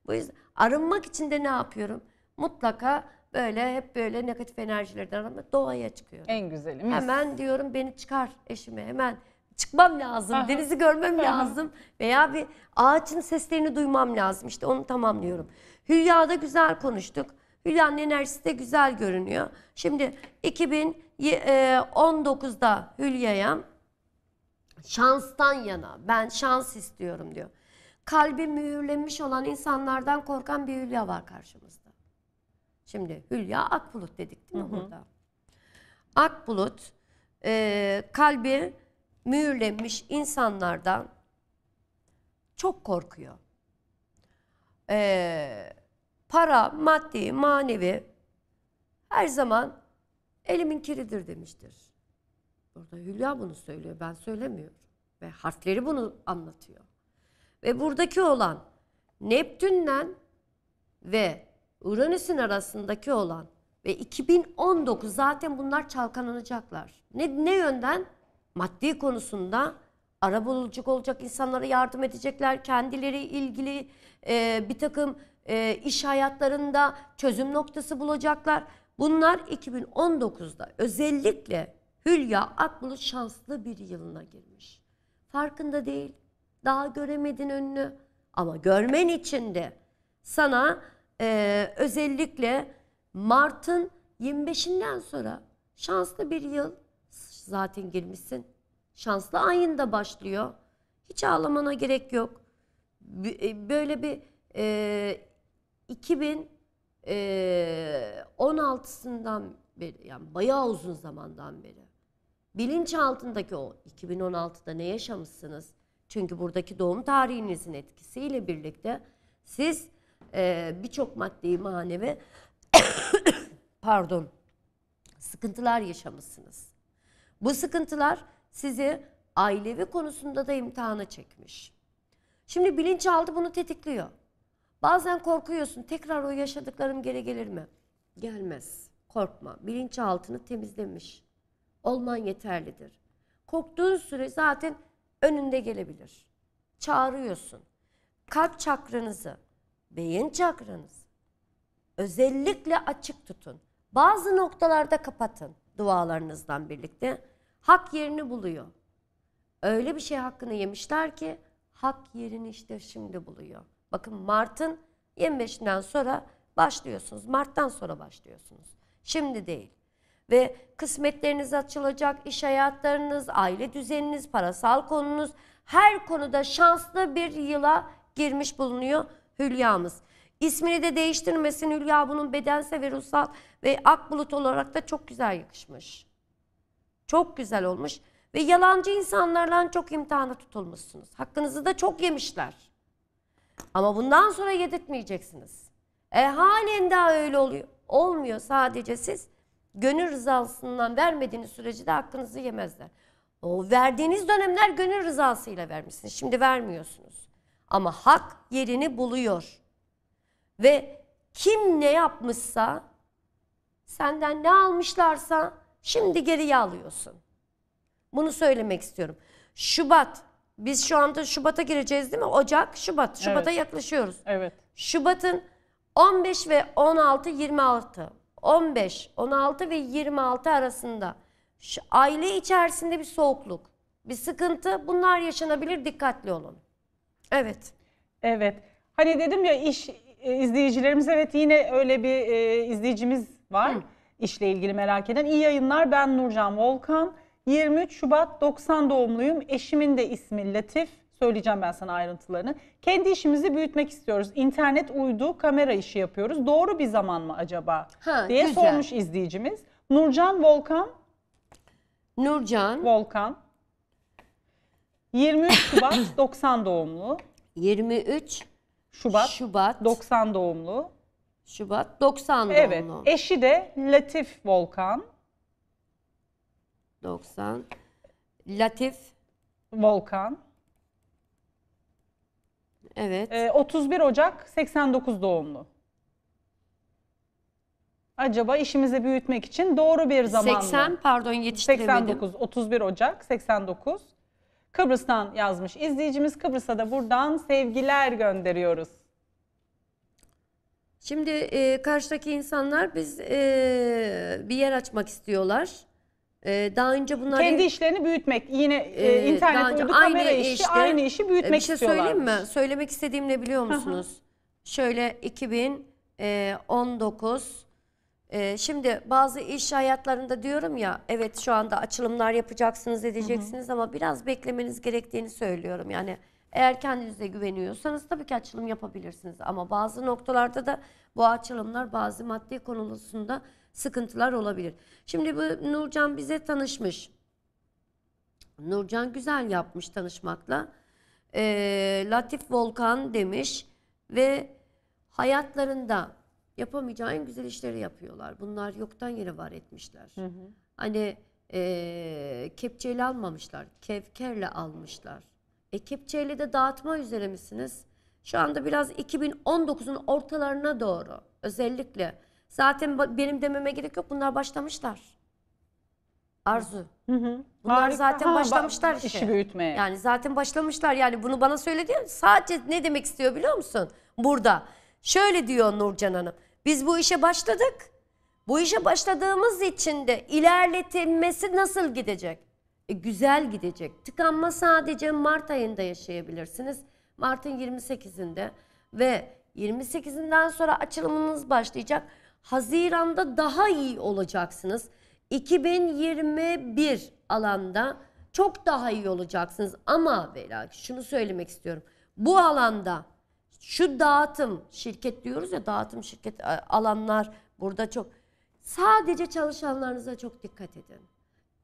Bu yüzden arınmak için de ne yapıyorum? Mutlaka böyle hep böyle negatif enerjilerden arınmak, doğaya çıkıyorum. En güzelimiz. Hemen diyorum beni çıkar eşime hemen. Çıkmam lazım, aha, denizi görmem aha lazım veya bir ağacın seslerini duymam lazım. İşte onu tamamlıyorum. Hülya'da güzel konuştuk. Hülya'nın enerjisi de güzel görünüyor. Şimdi iki bin on dokuzda Hülya'ya şanstan yana, ben şans istiyorum diyor. Kalbi mühürlenmiş olan insanlardan korkan bir Hülya var karşımızda. Şimdi Hülya Akbulut dedik değil mi burada? Akbulut e, kalbi mühürlenmiş insanlardan çok korkuyor. Ee, para, maddi, manevi her zaman elimin kiridir demiştir. Burada Hülya bunu söylüyor, ben söylemiyorum. Ve harfleri bunu anlatıyor. Ve buradaki olan Neptün'den ve Uranüs'ün arasındaki olan ve iki bin on dokuz zaten bunlar çalkalanacaklar. Ne, ne yönden? Maddi konusunda arabuluculuk olacak, insanlara yardım edecekler, kendileri ilgili e, bir takım e, iş hayatlarında çözüm noktası bulacaklar. Bunlar iki bin on dokuzda özellikle Hülya Akbulut şanslı bir yılına girmiş. Farkında değil, daha göremedin önünü ama görmen için de sana e, özellikle Mart'ın yirmi beşinden sonra şanslı bir yıl zaten girmişsin. Şanslı ayında başlıyor. Hiç ağlamana gerek yok. Böyle bir e, iki bin on altısından beri yani bayağı uzun zamandan beri bilinçaltındaki o iki bin on altıda ne yaşamışsınız? Çünkü buradaki doğum tarihinizin etkisiyle birlikte siz e, birçok maddi manevi pardon sıkıntılar yaşamışsınız. Bu sıkıntılar sizi ailevi konusunda da imtihana çekmiş. Şimdi bilinçaltı bunu tetikliyor. Bazen korkuyorsun, tekrar o yaşadıklarım geri gelir mi? Gelmez. Korkma. Bilinçaltını temizlemiş. Olman yeterlidir. Korktuğun süre zaten önünde gelebilir. Çağırıyorsun. Kalp çakranızı, beyin çakranızı özellikle açık tutun. Bazı noktalarda kapatın dualarınızdan birlikte. Hak yerini buluyor. Öyle bir şey hakkını yemişler ki hak yerini işte şimdi buluyor. Bakın Mart'ın yirmi beşinden sonra başlıyorsunuz. Mart'tan sonra başlıyorsunuz. Şimdi değil. Ve kısmetleriniz açılacak, iş hayatlarınız, aile düzeniniz, parasal konunuz her konuda şanslı bir yıla girmiş bulunuyor Hülya'mız. İsmini de değiştirmesin Hülya, bunun bedensel ve ruhsal ve Akbulut olarak da çok güzel yakışmış. Çok güzel olmuş ve yalancı insanlarla çok imtihana tutulmuşsunuz. Hakkınızı da çok yemişler. Ama bundan sonra yedirtmeyeceksiniz. E halen daha öyle oluyor. Olmuyor, sadece siz gönül rızasından vermediğiniz sürece de hakkınızı yemezler. O verdiğiniz dönemler gönül rızasıyla vermişsiniz. Şimdi vermiyorsunuz. Ama hak yerini buluyor. Ve kim ne yapmışsa, senden ne almışlarsa şimdi geriye alıyorsun. Bunu söylemek istiyorum. Şubat, biz şu anda Şubat'a gireceğiz değil mi? Ocak, Şubat. Şubat'a evet yaklaşıyoruz. Evet. Şubat'ın on beş ve on altı, yirmi altı. on beş, on altı ve yirmi altı arasında Şu aile içerisinde bir soğukluk, bir sıkıntı, bunlar yaşanabilir, dikkatli olun. Evet. Evet. Hani dedim ya iş e, izleyicilerimiz, evet yine öyle bir e, izleyicimiz var. Hı. İşle ilgili merak eden. İyi yayınlar, ben Nurcan Volkan. yirmi üç Şubat doksan doğumluyum. Eşimin de ismi Latif. Söyleyeceğim ben sana ayrıntılarını. Kendi işimizi büyütmek istiyoruz. İnternet uydu, kamera işi yapıyoruz. Doğru bir zaman mı acaba? Ha, diye güzel. Sormuş izleyicimiz. Nurcan Volkan. Nurcan Volkan. yirmi üç Şubat doksan doğumlu. yirmi üç Şubat doksan doğumlu. Şubat doksan doğumlu. Evet. Eşi de Latif Volkan. doksan. Latif Volkan. Evet. Ee, otuz bir Ocak seksen dokuz doğumlu. Acaba işimizi büyütmek için doğru bir zaman mı? seksen pardon yetiştiremedim. seksen dokuz otuz bir Ocak seksen dokuz. Kıbrıs'tan yazmış izleyicimiz. Kıbrıs'a da buradan sevgiler gönderiyoruz. Şimdi e, karşıdaki insanlar biz e, bir yer açmak istiyorlar. E, daha önce bunlar kendi işlerini büyütmek, yine e, internet uydu kamera işi, işte, aynı işi büyütmek bir şey istiyorlar. Söyleyeyim mi? Söylemek istediğim ne biliyor musunuz? Şöyle iki bin on dokuz. Ee, şimdi bazı iş hayatlarında diyorum ya, evet şu anda açılımlar yapacaksınız, edeceksiniz, hı hı, ama biraz beklemeniz gerektiğini söylüyorum. Yani eğer kendinize güveniyorsanız tabii ki açılım yapabilirsiniz, ama bazı noktalarda da bu açılımlar bazı maddi konulusunda sıkıntılar olabilir. Şimdi bu Nurcan bize tanışmış. Nurcan güzel yapmış tanışmakla. Ee, Latif Volkan demiş ve hayatlarında yapamayacağı en güzel işleri yapıyorlar. Bunlar yoktan yere var etmişler. Hı hı. Hani e, kepçeyle almamışlar. Kevkerle almışlar. E, kepçeyle de dağıtma üzere misiniz? Şu anda biraz iki bin on dokuzun ortalarına doğru. Özellikle. Zaten benim dememe gerek yok. Bunlar başlamışlar. Arzu. Hı hı. Bunlar harika, zaten ha, başlamışlar işi. İşi büyütmeye. Yani zaten başlamışlar. Yani bunu bana söyledi. Sadece ne demek istiyor biliyor musun? Burada. Şöyle diyor Nurcan Hanım, biz bu işe başladık, bu işe başladığımız için de ilerletilmesi nasıl gidecek? E, güzel gidecek. Tıkanma sadece Mart ayında yaşayabilirsiniz. Mart'ın yirmi sekizinde ve yirmi sekizinden sonra açılımınız başlayacak. Haziran'da daha iyi olacaksınız. iki bin yirmi bir alanda çok daha iyi olacaksınız. Ama ve lakin şunu söylemek istiyorum, bu alanda... Şu dağıtım şirket diyoruz ya, dağıtım şirket alanlar burada çok. Sadece çalışanlarınıza çok dikkat edin.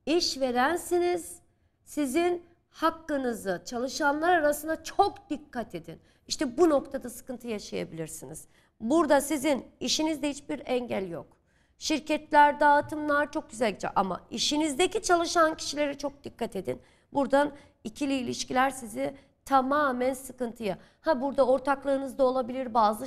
İşverensiniz, sizin hakkınızı çalışanlar arasında çok dikkat edin. İşte bu noktada sıkıntı yaşayabilirsiniz. Burada sizin işinizde hiçbir engel yok. Şirketler, dağıtımlar çok güzel ama işinizdeki çalışan kişilere çok dikkat edin. Buradan ikili ilişkiler sizi tamamen sıkıntıya. Ha burada ortaklığınız da olabilir, bazı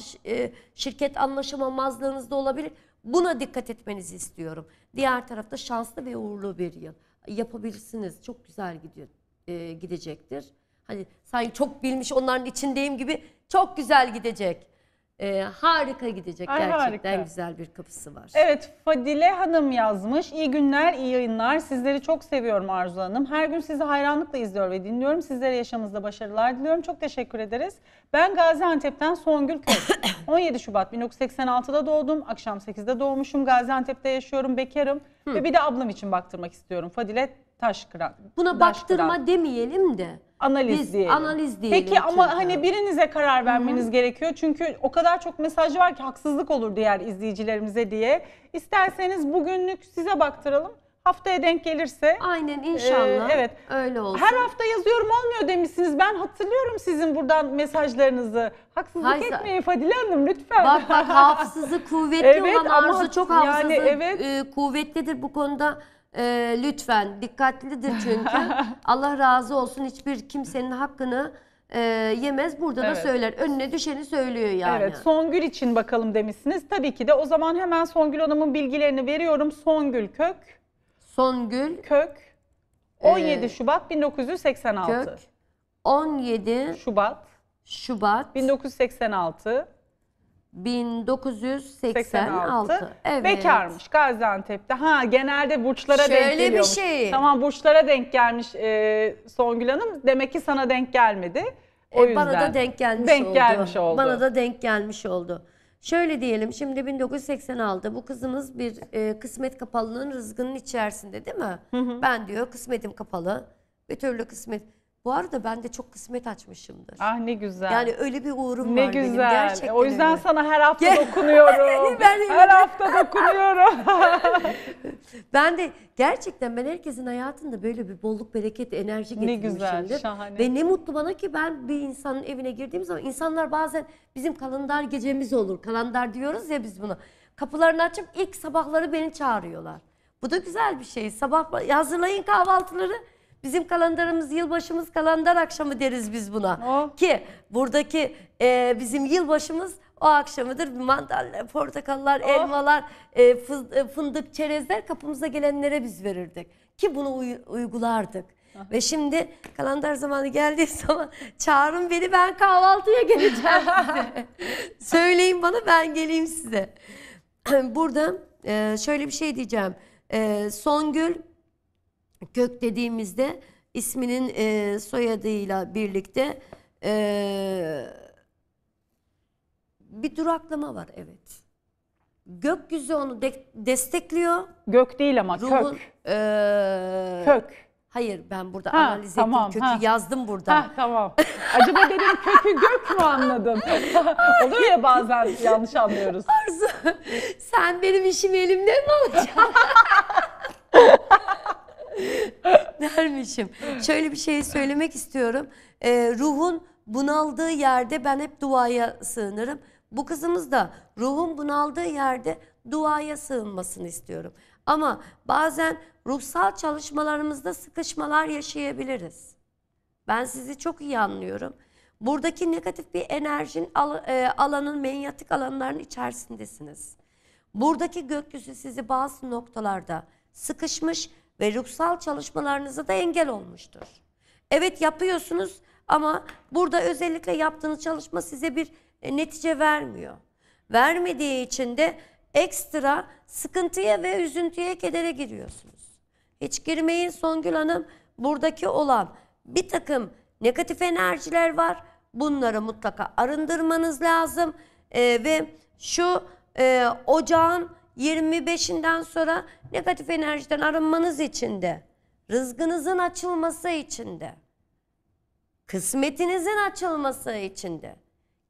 şirket anlaşamamazlığınız da olabilir. Buna dikkat etmenizi istiyorum. Diğer tarafta şanslı ve uğurlu bir yıl. Yapabilirsiniz. Çok güzel gidiyor, e, gidecektir. Hani sanki çok bilmiş onların içindeyim gibi, çok güzel gidecek. E, harika gidecek. Ay, gerçekten harika. Güzel bir kapısı var. Evet, Fadile Hanım yazmış. İyi günler, iyi yayınlar. Sizleri çok seviyorum Arzu Hanım. Her gün sizi hayranlıkla izliyor ve dinliyorum. Sizlere yaşamınızda başarılar diliyorum. Çok teşekkür ederiz. Ben Gaziantep'ten Songül Köse. on yedi Şubat bin dokuz yüz seksen altıda doğdum. Akşam sekizde doğmuşum. Gaziantep'te yaşıyorum. Bekarım. Hı. Ve bir de ablam için baktırmak istiyorum. Fadile Taşkıran. Buna Taşkıran. Baktırma demeyelim de. Analiz Biz, diyelim. Analiz diyelim. Peki ama çünkü. Hani birinize karar vermeniz, hı-hı, gerekiyor. Çünkü o kadar çok mesaj var ki haksızlık olur diğer izleyicilerimize diye. İsterseniz bugünlük size baktıralım. Haftaya denk gelirse. Aynen inşallah. E, evet. Öyle olsun. Her hafta yazıyorum olmuyor demişsiniz. Ben hatırlıyorum sizin buradan mesajlarınızı. Haksızlık Hayır, etmeyin Fadile Hanım lütfen. Bak bak hafızı kuvvetli evet, olan Arzu ama, çok hafızı yani, evet. e, kuvvetlidir bu konuda. Ee, lütfen dikkatlidir çünkü Allah razı olsun, hiçbir kimsenin hakkını e, yemez burada, evet, da söyler, önüne düşeni söylüyor yani. Evet, Songül için bakalım demişsiniz tabii ki de, o zaman hemen Songül Hanım'ın bilgilerini veriyorum. Songül Kök Songül Kök on yedi Şubat bin dokuz yüz seksen altı Kök on yedi Şubat Şubat bin dokuz yüz seksen altı bin dokuz yüz seksen altı. seksen altı. Evet. Bekarmış Gaziantep'te. Ha, genelde burçlara şöyle denk geliyormuş. Şöyle bir şey. Tamam, burçlara denk gelmiş e, Songül Hanım. Demek ki sana denk gelmedi. O e, yüzden. Bana da denk gelmiş, denk oldu. gelmiş oldu. Bana da denk gelmiş oldu. Şöyle diyelim, şimdi bin dokuz yüz seksen altı bu kızımız bir e, kısmet kapalının rızkının içerisinde, değil mi? Hı hı. Ben diyor kısmetim kapalı. Bir türlü kısmet. Bu arada ben de çok kısmet açmışımdır. Ah ne güzel. Yani öyle bir uğrum ne var güzel. benim gerçekten. O yüzden öyle. Sana her hafta dokunuyorum. ben her hafta dokunuyorum. Ben de gerçekten ben herkesin hayatında böyle bir bolluk, bereket, enerji getirmişimdir. Ne güzel, şahane. Ve ne mutlu bana ki ben bir insanın evine girdiğim zaman, insanlar bazen bizim kalendar gecemiz olur. Kalendar diyoruz ya biz buna. Kapılarını açıp ilk sabahları beni çağırıyorlar. Bu da güzel bir şey. Sabah hazırlayın kahvaltıları. Bizim kalendarımız, yılbaşımız, kalender akşamı deriz biz buna. Oh. Ki buradaki e, bizim yılbaşımız o akşamıdır. Mandallar, portakallar, oh. elmalar, e, fındık, çerezler kapımıza gelenlere biz verirdik. Ki bunu uy uygulardık. Ah. Ve şimdi kalender zamanı geldiği zaman çağırın beni, ben kahvaltıya geleceğim size. Söyleyin bana, ben geleyim size. Burada e, şöyle bir şey diyeceğim. E, Songül Kök dediğimizde isminin e, soyadıyla birlikte e, bir duraklama var, evet. Gökyüzü onu de destekliyor. Gök değil ama Ruhun, kök. E, kök. Hayır, ben burada ha, analiz ettim, tamam, kökü ha. yazdım burada. Ha, tamam. Acaba dedim kökü gök mü anladım? Oluyor ya bazen, yanlış anlıyoruz. Arzu, sen benim işimi elimden mi alacaksın? Dermişim. Şöyle bir şey söylemek istiyorum. Ee, ruhun bunaldığı yerde ben hep duaya sığınırım. Bu kızımız da ruhun bunaldığı yerde duaya sığınmasını istiyorum. Ama bazen ruhsal çalışmalarımızda sıkışmalar yaşayabiliriz. Ben sizi çok iyi anlıyorum. Buradaki negatif bir enerjinin alanın, menyatik alanların içerisindesiniz. Buradaki gökyüzü sizi bazı noktalarda sıkışmış ve ruhsal çalışmalarınıza da engel olmuştur. Evet, yapıyorsunuz ama burada özellikle yaptığınız çalışma size bir netice vermiyor. Vermediği için de ekstra sıkıntıya ve üzüntüye, kedere giriyorsunuz. Hiç girmeyin Songül Hanım. Buradaki olan bir takım negatif enerjiler var. Bunları mutlaka arındırmanız lazım. Ee, ve şu e, ocağın yirmi beşinden sonra negatif enerjiden arınmanız için de, rızkınızın açılması için de, kısmetinizin açılması için de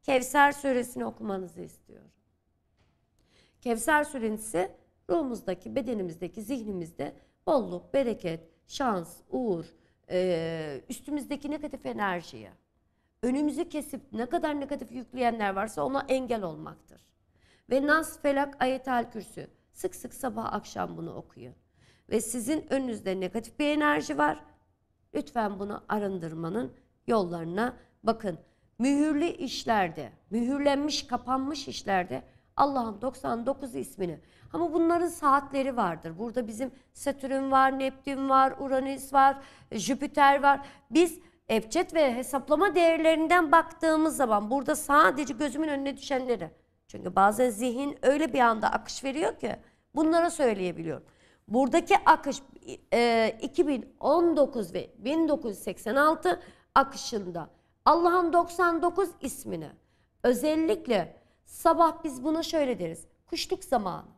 Kevser Suresini okumanızı istiyorum. Kevser Suresi ruhumuzdaki, bedenimizdeki, zihnimizde bolluk, bereket, şans, uğur, üstümüzdeki negatif enerjiye, önümüzü kesip ne kadar negatif yükleyenler varsa ona engel olmaktır. Ve Nas, Felak, Ayetel Kürsü. Sık sık sabah akşam bunu okuyun. Ve sizin önünüzde negatif bir enerji var. Lütfen bunu arındırmanın yollarına bakın. Mühürlü işlerde, mühürlenmiş, kapanmış işlerde Allah'ın doksan dokuz ismini. Ama bunların saatleri vardır. Burada bizim Satürn var, Neptün var, Uranüs var, Jüpiter var. Biz ebced ve hesaplama değerlerinden baktığımız zaman burada sadece gözümün önüne düşenleri. Çünkü bazen zihin öyle bir anda akış veriyor ki bunlara söyleyebiliyorum. Buradaki akış e, iki bin on dokuz ve bin dokuz yüz seksen altı akışında Allah'ın doksan dokuz ismini, özellikle sabah biz buna şöyle deriz. Kuşluk zamanı.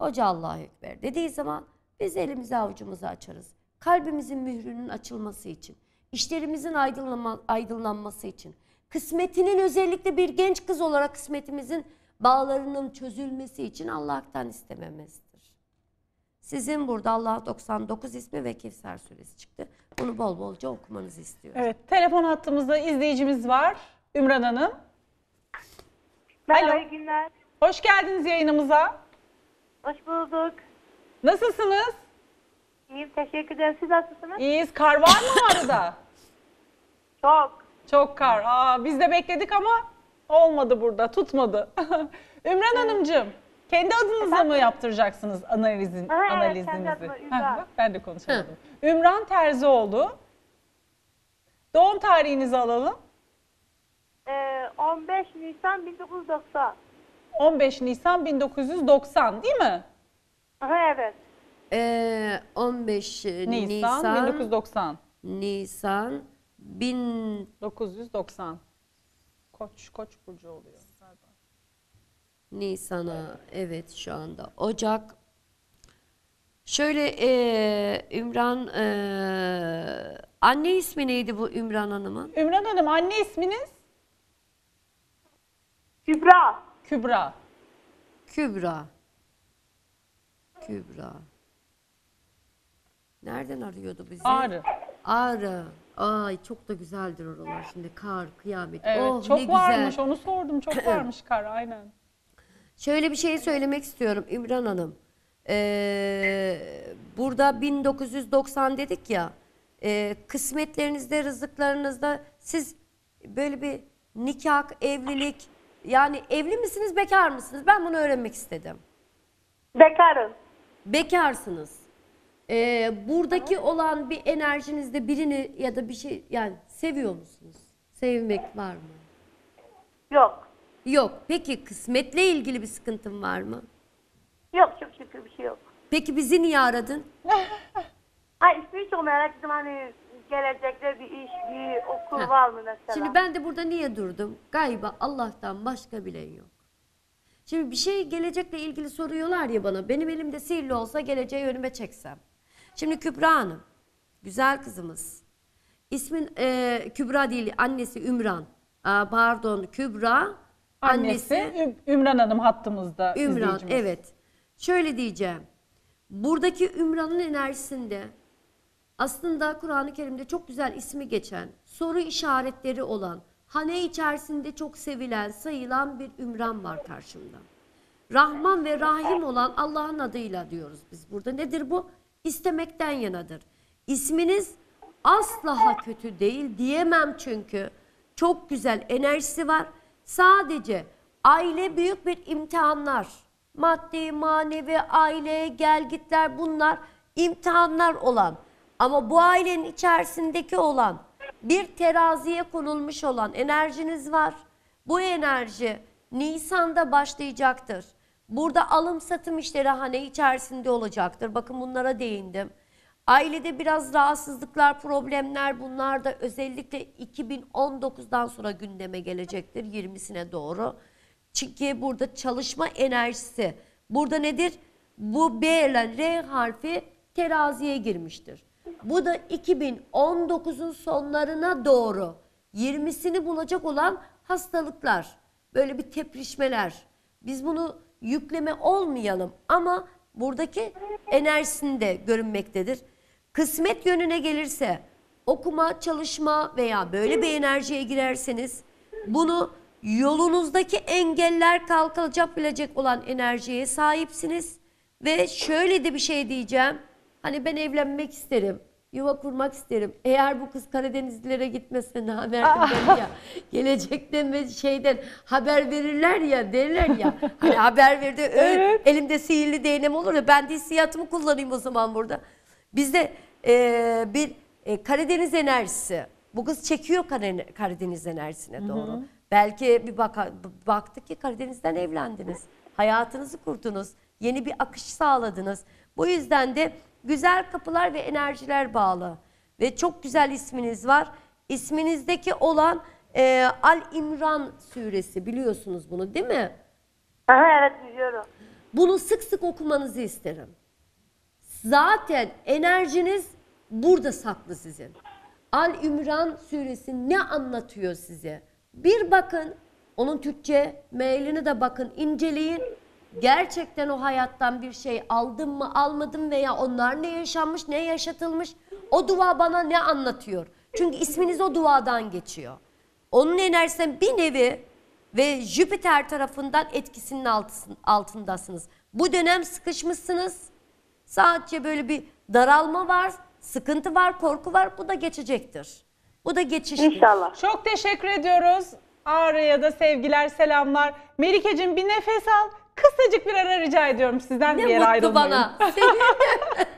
Hoca Allahu Ekber dediği zaman biz elimizi avucumuzu açarız. Kalbimizin mührünün açılması için, işlerimizin aydınlanma, aydınlanması için. Kısmetinin, özellikle bir genç kız olarak kısmetimizin bağlarının çözülmesi için Allah'tan istememizdir. Sizin burada Allah'ın doksan dokuz ismi ve Kevser Suresi çıktı. Bunu bol bolca okumanızı istiyorum. Evet, telefon hattımızda izleyicimiz var. Ümran Hanım. Merhaba, iyi günler. Hoş geldiniz yayınımıza. Hoş bulduk. Nasılsınız? İyiyim, teşekkür ederim. Siz nasılsınız? İyiyiz. Kar var mı arada? Çok. Çok kar. Aa, biz de bekledik ama olmadı burada, tutmadı. Ümran evet. Hanımcığım, kendi adınıza mı yaptıracaksınız analizin, ha, analizinizi? Evet, ha, bak, ben de konuşamadım. Hı. Ümran Terzioğlu. Doğum tarihinizi alalım. Ee, on beş Nisan bin dokuz yüz doksan. on beş Nisan bin dokuz yüz doksan değil mi? Evet. Ee, on beş Nisan bin dokuz yüz doksan. Nisan bin dokuz yüz doksan. Koç, Koç burcu oluyor galiba. Nisan'a evet şu anda. Ocak. Şöyle e, Ümran e, anne ismi neydi bu Ümran Hanım'ın? Ümran Hanım anne isminiz? Kübra. Kübra. Kübra. Kübra. Nereden arıyordu bizi? Ağrı. Ağrı. Ay çok da güzeldir oralar şimdi. Kar, kıyamet. Evet, oh, çok ne varmış güzel. Onu sordum. Çok varmış kar aynen. Şöyle bir şey söylemek istiyorum Ümran Hanım. Ee, burada bin dokuz yüz doksan dedik ya. E, kısmetlerinizde, rızıklarınızda siz böyle bir nikah, evlilik... Yani evli misiniz, bekar mısınız? Ben bunu öğrenmek istedim. Bekarım. Bekarsınız. Ee, buradaki olan bir enerjinizde birini ya da bir şey... Yani seviyor musunuz? Sevmek var mı? Yok. Yok. Peki kısmetle ilgili bir sıkıntın var mı? Yok, çok şükür bir şey yok. Peki bizi niye aradın? Ay ismi çok merak ettim hani... Gelecekte bir iş, bir okul ha. var mı mesela? Şimdi ben de burada niye durdum? Gayba Allah'tan başka bilen yok. Şimdi bir şey gelecekle ilgili soruyorlar ya bana. Benim elimde sihirli olsa geleceği önüme çeksem. Şimdi Kübra Hanım, güzel kızımız. İsmin e, Kübra değil, annesi Ümran. Aa, pardon Kübra. Annesi, annesi Ümran Hanım hattımızda. Ümran evet. Şöyle diyeceğim. Buradaki Ümran'ın enerjisinde... Aslında Kur'an-ı Kerim'de çok güzel ismi geçen, soru işaretleri olan, hane içerisinde çok sevilen, sayılan bir Ümran var karşımda. Rahman ve Rahim olan Allah'ın adıyla diyoruz biz burada. Nedir bu? İstemekten yanadır. İsminiz asla kötü değil diyemem çünkü. Çok güzel enerjisi var. Sadece aile büyük bir imtihanlar. Maddi, manevi, aile, gelgitler bunlar imtihanlar olan. Ama bu ailenin içerisindeki olan, bir teraziye konulmuş olan enerjiniz var. Bu enerji Nisan'da başlayacaktır. Burada alım-satım işleri hane içerisinde olacaktır. Bakın bunlara değindim. Ailede biraz rahatsızlıklar, problemler bunlar da özellikle iki bin on dokuzdan sonra gündeme gelecektir yirmisine doğru. Çünkü burada çalışma enerjisi, burada nedir? Bu B ile R harfi teraziye girmiştir. Bu da iki bin on dokuzun sonlarına doğru yirmisini bulacak olan hastalıklar, böyle bir teprişmeler. Biz bunu yükleme olmayalım ama buradaki enerjisinde görünmektedir. Kısmet yönüne gelirse okuma, çalışma veya böyle bir enerjiye girerseniz bunu yolunuzdaki engeller kalkılacak bilecek olan enerjiye sahipsiniz. Ve şöyle de bir şey diyeceğim. Hani ben evlenmek isterim, yuva kurmak isterim. Eğer bu kız Karadenizlilere gitmese ne haberden ya, gelecekten şeyden haber verirler ya derler ya. Hani haber verdi, evet. Elimde sihirli değnem olur ya ben de hissiyatımı kullanayım o zaman burada. Bizde e, bir e, Karadeniz enerjisi, bu kız çekiyor Karadeniz enerjisine doğru. Hı hı. Belki bir baka, baktık ki Karadeniz'den evlendiniz, hayatınızı kurdunuz, yeni bir akış sağladınız. Bu yüzden de güzel kapılar ve enerjiler bağlı. Ve çok güzel isminiz var. İsminizdeki olan e, Al-İmran suresi biliyorsunuz bunu değil mi? Evet biliyorum. Bunu sık sık okumanızı isterim. Zaten enerjiniz burada saklı sizin. Al-İmran suresi ne anlatıyor size? Bir bakın, onun Türkçe mealini de bakın, inceleyin. Gerçekten o hayattan bir şey aldım mı almadım veya onlar ne yaşanmış ne yaşatılmış o dua bana ne anlatıyor? Çünkü isminiz o duadan geçiyor. Onun enerjisinden bir nevi ve Jüpiter tarafından etkisinin altındasınız. Bu dönem sıkışmışsınız. Sadece böyle bir daralma var, sıkıntı var, korku var. Bu da geçecektir. Bu da geçiştir. İnşallah. Çok teşekkür ediyoruz. Ağrı'ya da sevgiler, selamlar. Melike'cim bir nefes al. Kısacık bir ara rica ediyorum sizden, ne bir yere ayrılmayın. Ne mutlu bana.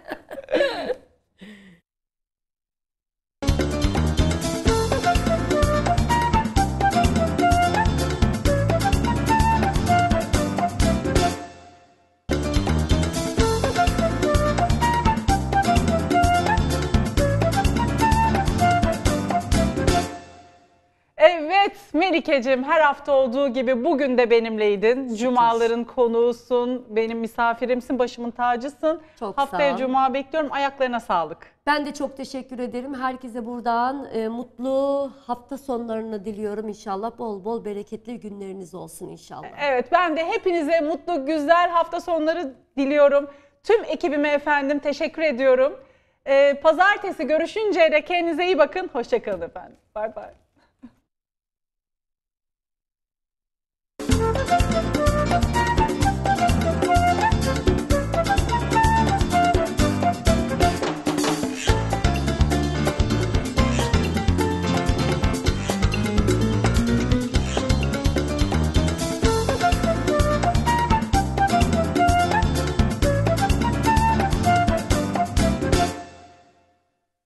Evet Melike'cim, her hafta olduğu gibi bugün de benimleydin. Cumaların konuğusun, benim misafirimsin, başımın tacısın. Çok Haftaya sağ ol. Cuma bekliyorum. Ayaklarına sağlık. Ben de çok teşekkür ederim. Herkese buradan e, mutlu hafta sonlarını diliyorum inşallah. Bol bol bereketli günleriniz olsun inşallah. Evet, ben de hepinize mutlu, güzel hafta sonları diliyorum. Tüm ekibime efendim teşekkür ediyorum. E, pazartesi görüşünceye de kendinize iyi bakın. Hoşçakalın efendim. Bay bay. Thank you.